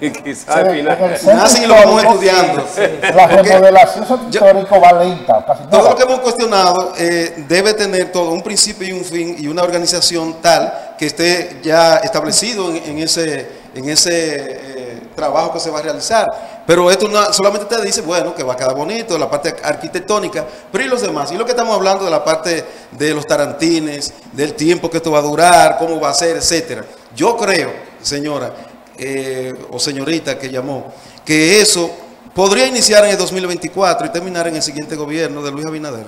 y quizás al final nacen y lo vamos estudiando. Sí, sí. La remodelación histórica va lenta. Casi todo lo que hemos cuestionado eh, debe tener todo un principio y un fin y una organización tal que esté ya establecido en, en ese, en ese eh, trabajo que se va a realizar. Pero esto no, solamente te dice, bueno, que va a quedar bonito, la parte arquitectónica, pero y los demás. Y lo que estamos hablando de la parte de los tarantines, del tiempo que esto va a durar, cómo va a ser, etcétera. Yo creo, señora eh, o señorita que llamó, que eso podría iniciar en el dos mil veinticuatro y terminar en el siguiente gobierno de Luis Abinader.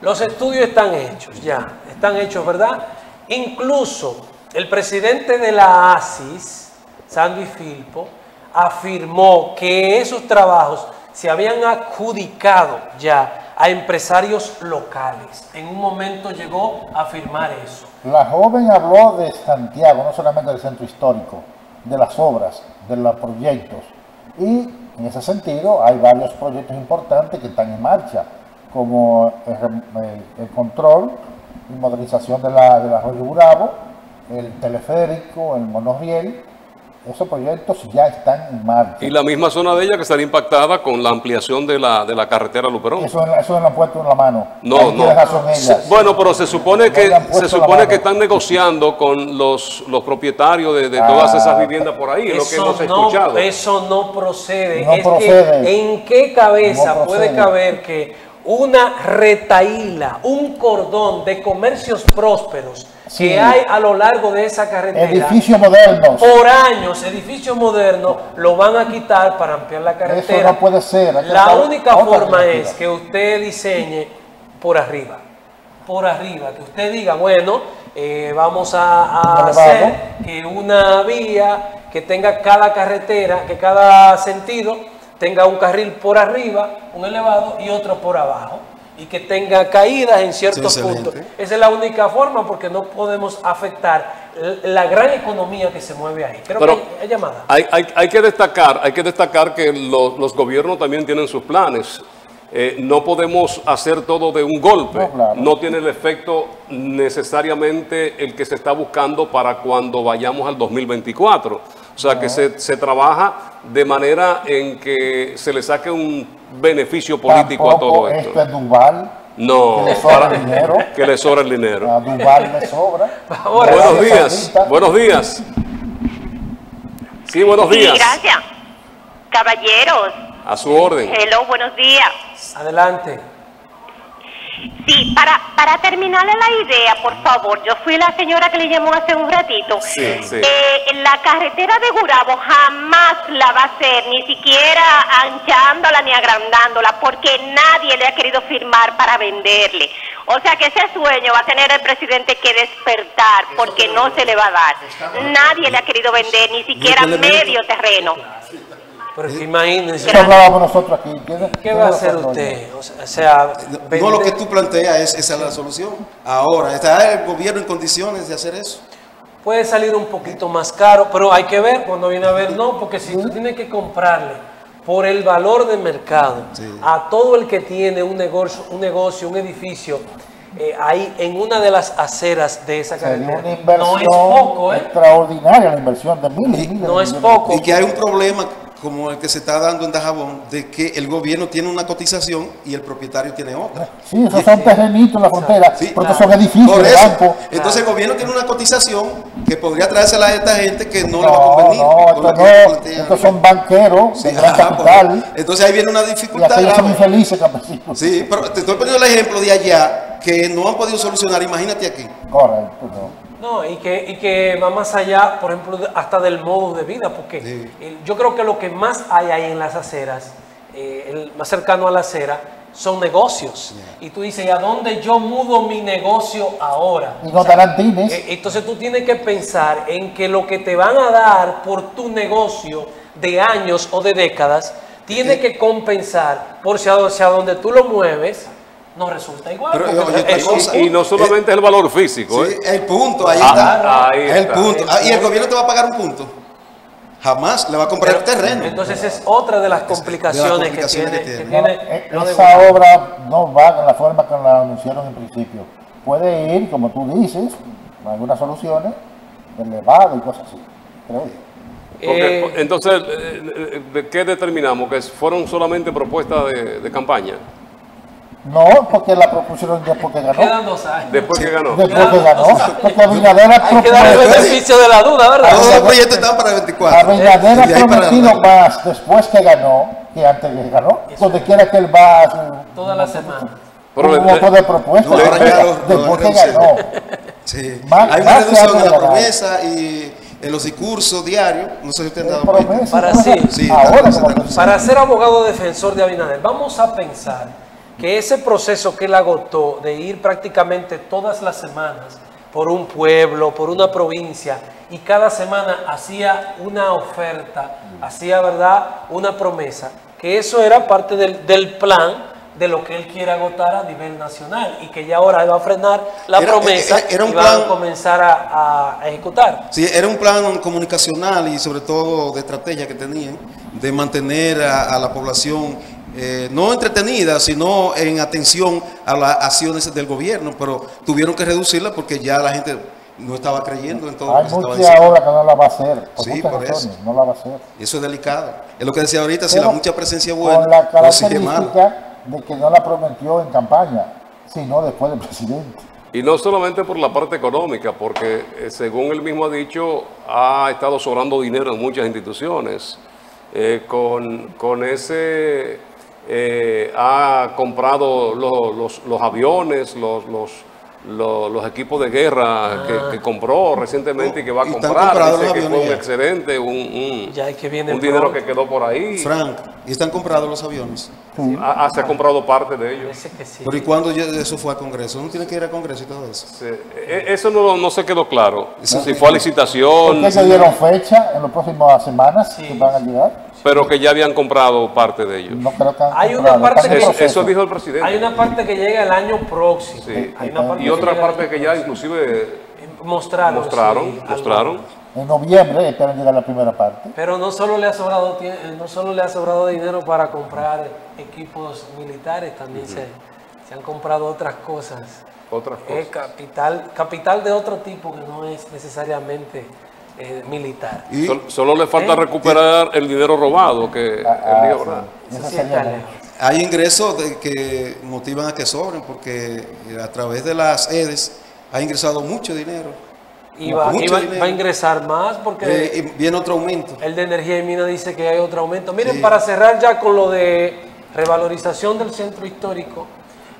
Los estudios están hechos ya, están hechos, ¿verdad? Incluso el presidente de la A S I S, Sandy Filpo, afirmó que esos trabajos se habían adjudicado ya a empresarios locales. En un momento llegó a afirmar eso. La joven habló de Santiago, no solamente del centro histórico, de las obras, de los proyectos. Y en ese sentido hay varios proyectos importantes que están en marcha, como el, el control y modernización de la, del arroyo Burabo, el teleférico, el monorriel. Esos proyectos ya están en marcha. Y la misma zona de ella que estará impactada con la ampliación de la, de la carretera Luperón. Eso, eso no lo han puesto en la mano. No, no. Se, bueno, pero se supone que no se supone que están negociando con los, los propietarios de, de ah, todas esas viviendas por ahí. Eso, lo que hemos escuchado. No, eso no procede. No es procede. Que, ¿en qué cabeza no puede caber que una retaíla, un cordón de comercios prósperos sí. que hay a lo largo de esa carretera? Edificios modernos. Por años, edificios modernos lo van a quitar para ampliar la carretera. Eso no puede ser. Hay la única forma es que usted diseñe por arriba. Por arriba. Que usted diga, bueno, eh, vamos a, a hacer que una vía que tenga cada carretera, que cada sentido tenga un carril por arriba, un elevado y otro por abajo, y que tenga caídas en ciertos puntos. Esa es la única forma, porque no podemos afectar la gran economía que se mueve ahí. Creo Pero que hay, hay llamada. Hay, hay, hay que destacar, hay que destacar que los, los gobiernos también tienen sus planes. Eh, no podemos hacer todo de un golpe. No, claro. No tiene el efecto necesariamente el que se está buscando para cuando vayamos al dos mil veinticuatro. O sea, no. que se, se trabaja de manera en que se le saque un beneficio político Tampoco a todo esto. Esto es Duval. No. Que le sobra el dinero. Que le sobra el dinero. A Duval le sobra. Ahora, buenos días. Buenos días. Sí, buenos días. Sí, gracias. Caballeros. A su orden. Hello, buenos días. Adelante. Sí, para, para terminarle la idea, por favor, yo fui la señora que le llamó hace un ratito. Sí, sí. Eh, la carretera de Gurabo jamás la va a hacer, ni siquiera anchándola ni agrandándola, porque nadie le ha querido firmar para venderle. O sea que ese sueño va a tener el presidente que despertar, porque no se le va a dar. Nadie le ha querido vender, ni siquiera medio terreno. Pero que imagínense. ¿Qué hablábamos nosotros aquí? ¿Qué, ¿Qué va a hacer usted? O sea, vender... No, lo que tú planteas es esa es la solución. Ahora, ¿está el gobierno en condiciones de hacer eso? Puede salir un poquito más caro, pero hay que ver, cuando viene a ver, no, porque si tú tienes que comprarle por el valor de mercado sí. a todo el que tiene un negocio, un, negocio, un edificio, eh, ahí en una de las aceras de esa carretera. Sería una inversión no es poco, ¿eh? Extraordinaria la inversión de miles. miles no es poco. Y que hay un problema como el que se está dando en Dajabón, de que el gobierno tiene una cotización y el propietario tiene otra. Sí, esos son terrenitos en la frontera, sí, porque claro. son edificios de banco. Entonces el gobierno tiene una cotización que podría traérsela a esta gente que no, no le va a convenir. No, entonces, no estos son banqueros sí, de gran ajá, capital. Por, entonces ahí viene una dificultad. Y son muy felices, campesinos. Sí, pero te estoy poniendo el ejemplo de allá, que no han podido solucionar, imagínate aquí. Correcto, no. No, y que, y que va más allá, por ejemplo, hasta del modo de vida, porque sí. eh, yo creo que lo que más hay ahí en las aceras, eh, el más cercano a la acera, son negocios. Sí. Y tú dices, ¿y a dónde yo mudo mi negocio ahora? Y no o sea, garantines. Eh, entonces tú tienes que pensar en que lo que te van a dar por tu negocio de años o de décadas, tiene sí. que compensar por si a, si a donde tú lo mueves... No resulta igual. Pero, oye, es, cosa, y, y no solamente es el valor físico. Sí, ¿eh? El punto, ahí está. Ah, ahí está. El punto. Ah, y el gobierno te va a pagar un punto. Jamás le va a comprar pero, el terreno. Entonces es otra de las complicaciones, de las complicaciones que tiene. Que tiene. Que tiene no, esa no obra no va con la forma que la anunciaron en principio. Puede ir, como tú dices, con algunas soluciones, elevado y cosas así. Creo yo. Eh, okay. Entonces, ¿de qué determinamos? ¿Que fueron solamente propuestas de, de campaña? No, porque la propusieron después que ganó. Quedan dos años. Después que ganó. Después Quedan que ganó. Porque Abinader ha prometido. Hay que dar el beneficio de la duda, ¿verdad? Todos los proyectos están para veinticuatro. Abinader ha prometido más después que ganó que antes que ganó. Donde quiera que él va. A su, toda la semana. Un montón de propuestas. Después que ganó. Sí. Más, hay una reducción en la promesa y en los discursos diarios. No sé si usted ha dado cuenta. Para ser, sí, ahora, para ser abogado defensor de Abinader, vamos a pensar que ese proceso que él agotó de ir prácticamente todas las semanas por un pueblo, por una provincia, y cada semana hacía una oferta, hacía, ¿verdad?, una promesa, que eso era parte del, del plan de lo que él quiere agotar a nivel nacional, y que ya ahora va a frenar la era, promesa era, era un y plan, va a comenzar a, a ejecutar. Sí, era un plan comunicacional y sobre todo de estrategia que tenían de mantener a, a la población eh, no entretenida, sino en atención a las acciones del gobierno, pero tuvieron que reducirla porque ya la gente no estaba creyendo en todo. Hay mucha ahora que no la va a hacer. Por sí, por eso. No la va a hacer. Eso es delicado. Es lo que decía ahorita, pero si la mucha presencia buena, con la característica de que no la prometió en campaña, sino después del presidente. Y no solamente por la parte económica, porque eh, según él mismo ha dicho, ha estado sobrando dinero en muchas instituciones. Eh, con, con ese eh, ha comprado los, los, los aviones, los, los, los, los equipos de guerra ah. que, que compró recientemente no, y que va a comprar. Dice que fue un excedente, un, un, ya que viene un dinero pronto. que quedó por ahí. Frank, ¿y están comprados los aviones? Sí. Ah, se ha comprado parte de ellos. Sí. Pero ¿y cuándo eso fue a Congreso? ¿No tiene que ir a Congreso y todo eso? Sí. Eso no, no se quedó claro. Eso, si fue a licitación. ¿Ustedes se dieron fecha en las próximas semanas sí. que van a llegar? Pero que ya habían comprado parte de ellos. No creo que hay una parte que, eso, eso dijo el presidente. Hay una parte que llega el año próximo. Sí. Hay una parte y otra que parte que ya inclusive mostraron. Mostraron. Sí, mostraron. En noviembre esperan llegar la primera parte. Pero no solo le ha sobrado, no solo le ha sobrado dinero para comprar equipos militares, también uh-huh. se, se han comprado otras cosas. Otras cosas. Eh, capital, capital de otro tipo que no es necesariamente Eh, militar. ¿Y? Solo, solo le falta ¿Eh? recuperar ¿Eh? el dinero robado que ah, el río, sí. Sí, hay ingresos de que motivan a que sobren, porque a través de las E D E S ha ingresado mucho dinero. Y va, mucho y va, dinero. va a ingresar más porque eh, viene otro aumento. El de Energía y Minas dice que hay otro aumento. Miren, sí. para cerrar ya con lo de revalorización del centro histórico,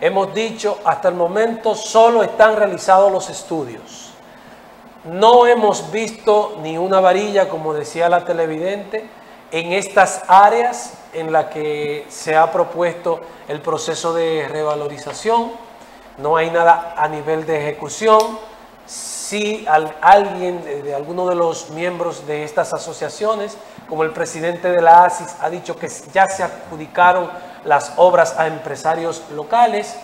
hemos dicho hasta el momento solo están realizados los estudios. No hemos visto ni una varilla, como decía la televidente, en estas áreas en las que se ha propuesto el proceso de revalorización. No hay nada a nivel de ejecución. Si alguien de, de alguno de los miembros de estas asociaciones, como el presidente de la A S I S, ha dicho que ya se adjudicaron las obras a empresarios locales,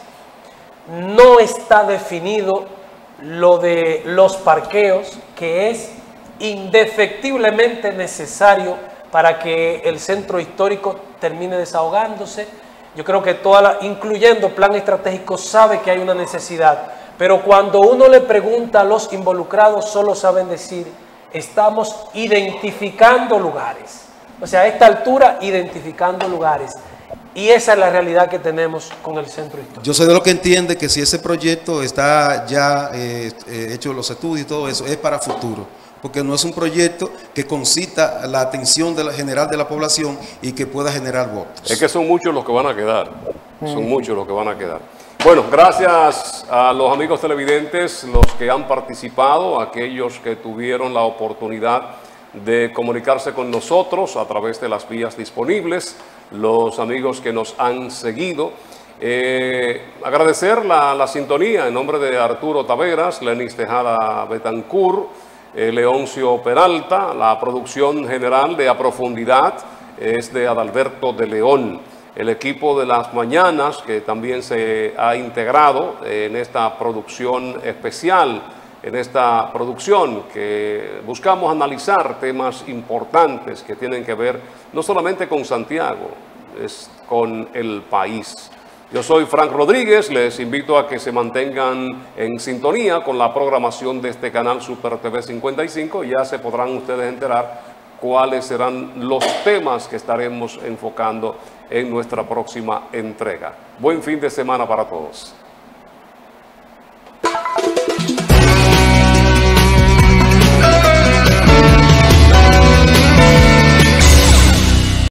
no está definido lo de los parqueos, que es indefectiblemente necesario para que el centro histórico termine desahogándose. Yo creo que toda la, incluyendo Plan Estratégico, sabe que hay una necesidad, pero cuando uno le pregunta a los involucrados, solo saben decir, estamos identificando lugares. O sea, a esta altura, identificando lugares. Y esa es la realidad que tenemos con el centro histórico. Yo soy de lo que entiende que si ese proyecto está ya eh, hecho los estudios y todo eso, es para futuro. Porque no es un proyecto que concita la atención de la, general de la población y que pueda generar votos. Es que son muchos los que van a quedar. Son muchos los que van a quedar. Bueno, gracias a los amigos televidentes, los que han participado, aquellos que tuvieron la oportunidad de comunicarse con nosotros a través de las vías disponibles, los amigos que nos han seguido. Eh, agradecer la, la sintonía en nombre de Arturo Taveras, Lenny Tejada Betancur, eh, Leoncio Peralta. La producción general de A Profundidad es de Adalberto de León. El equipo de las mañanas, que también se ha integrado en esta producción especial, en esta producción que buscamos analizar temas importantes que tienen que ver no solamente con Santiago, es con el país. Yo soy Frank Rodríguez, les invito a que se mantengan en sintonía con la programación de este canal Super T V cincuenta y cinco. Ya se podrán ustedes enterar cuáles serán los temas que estaremos enfocando en nuestra próxima entrega. Buen fin de semana para todos.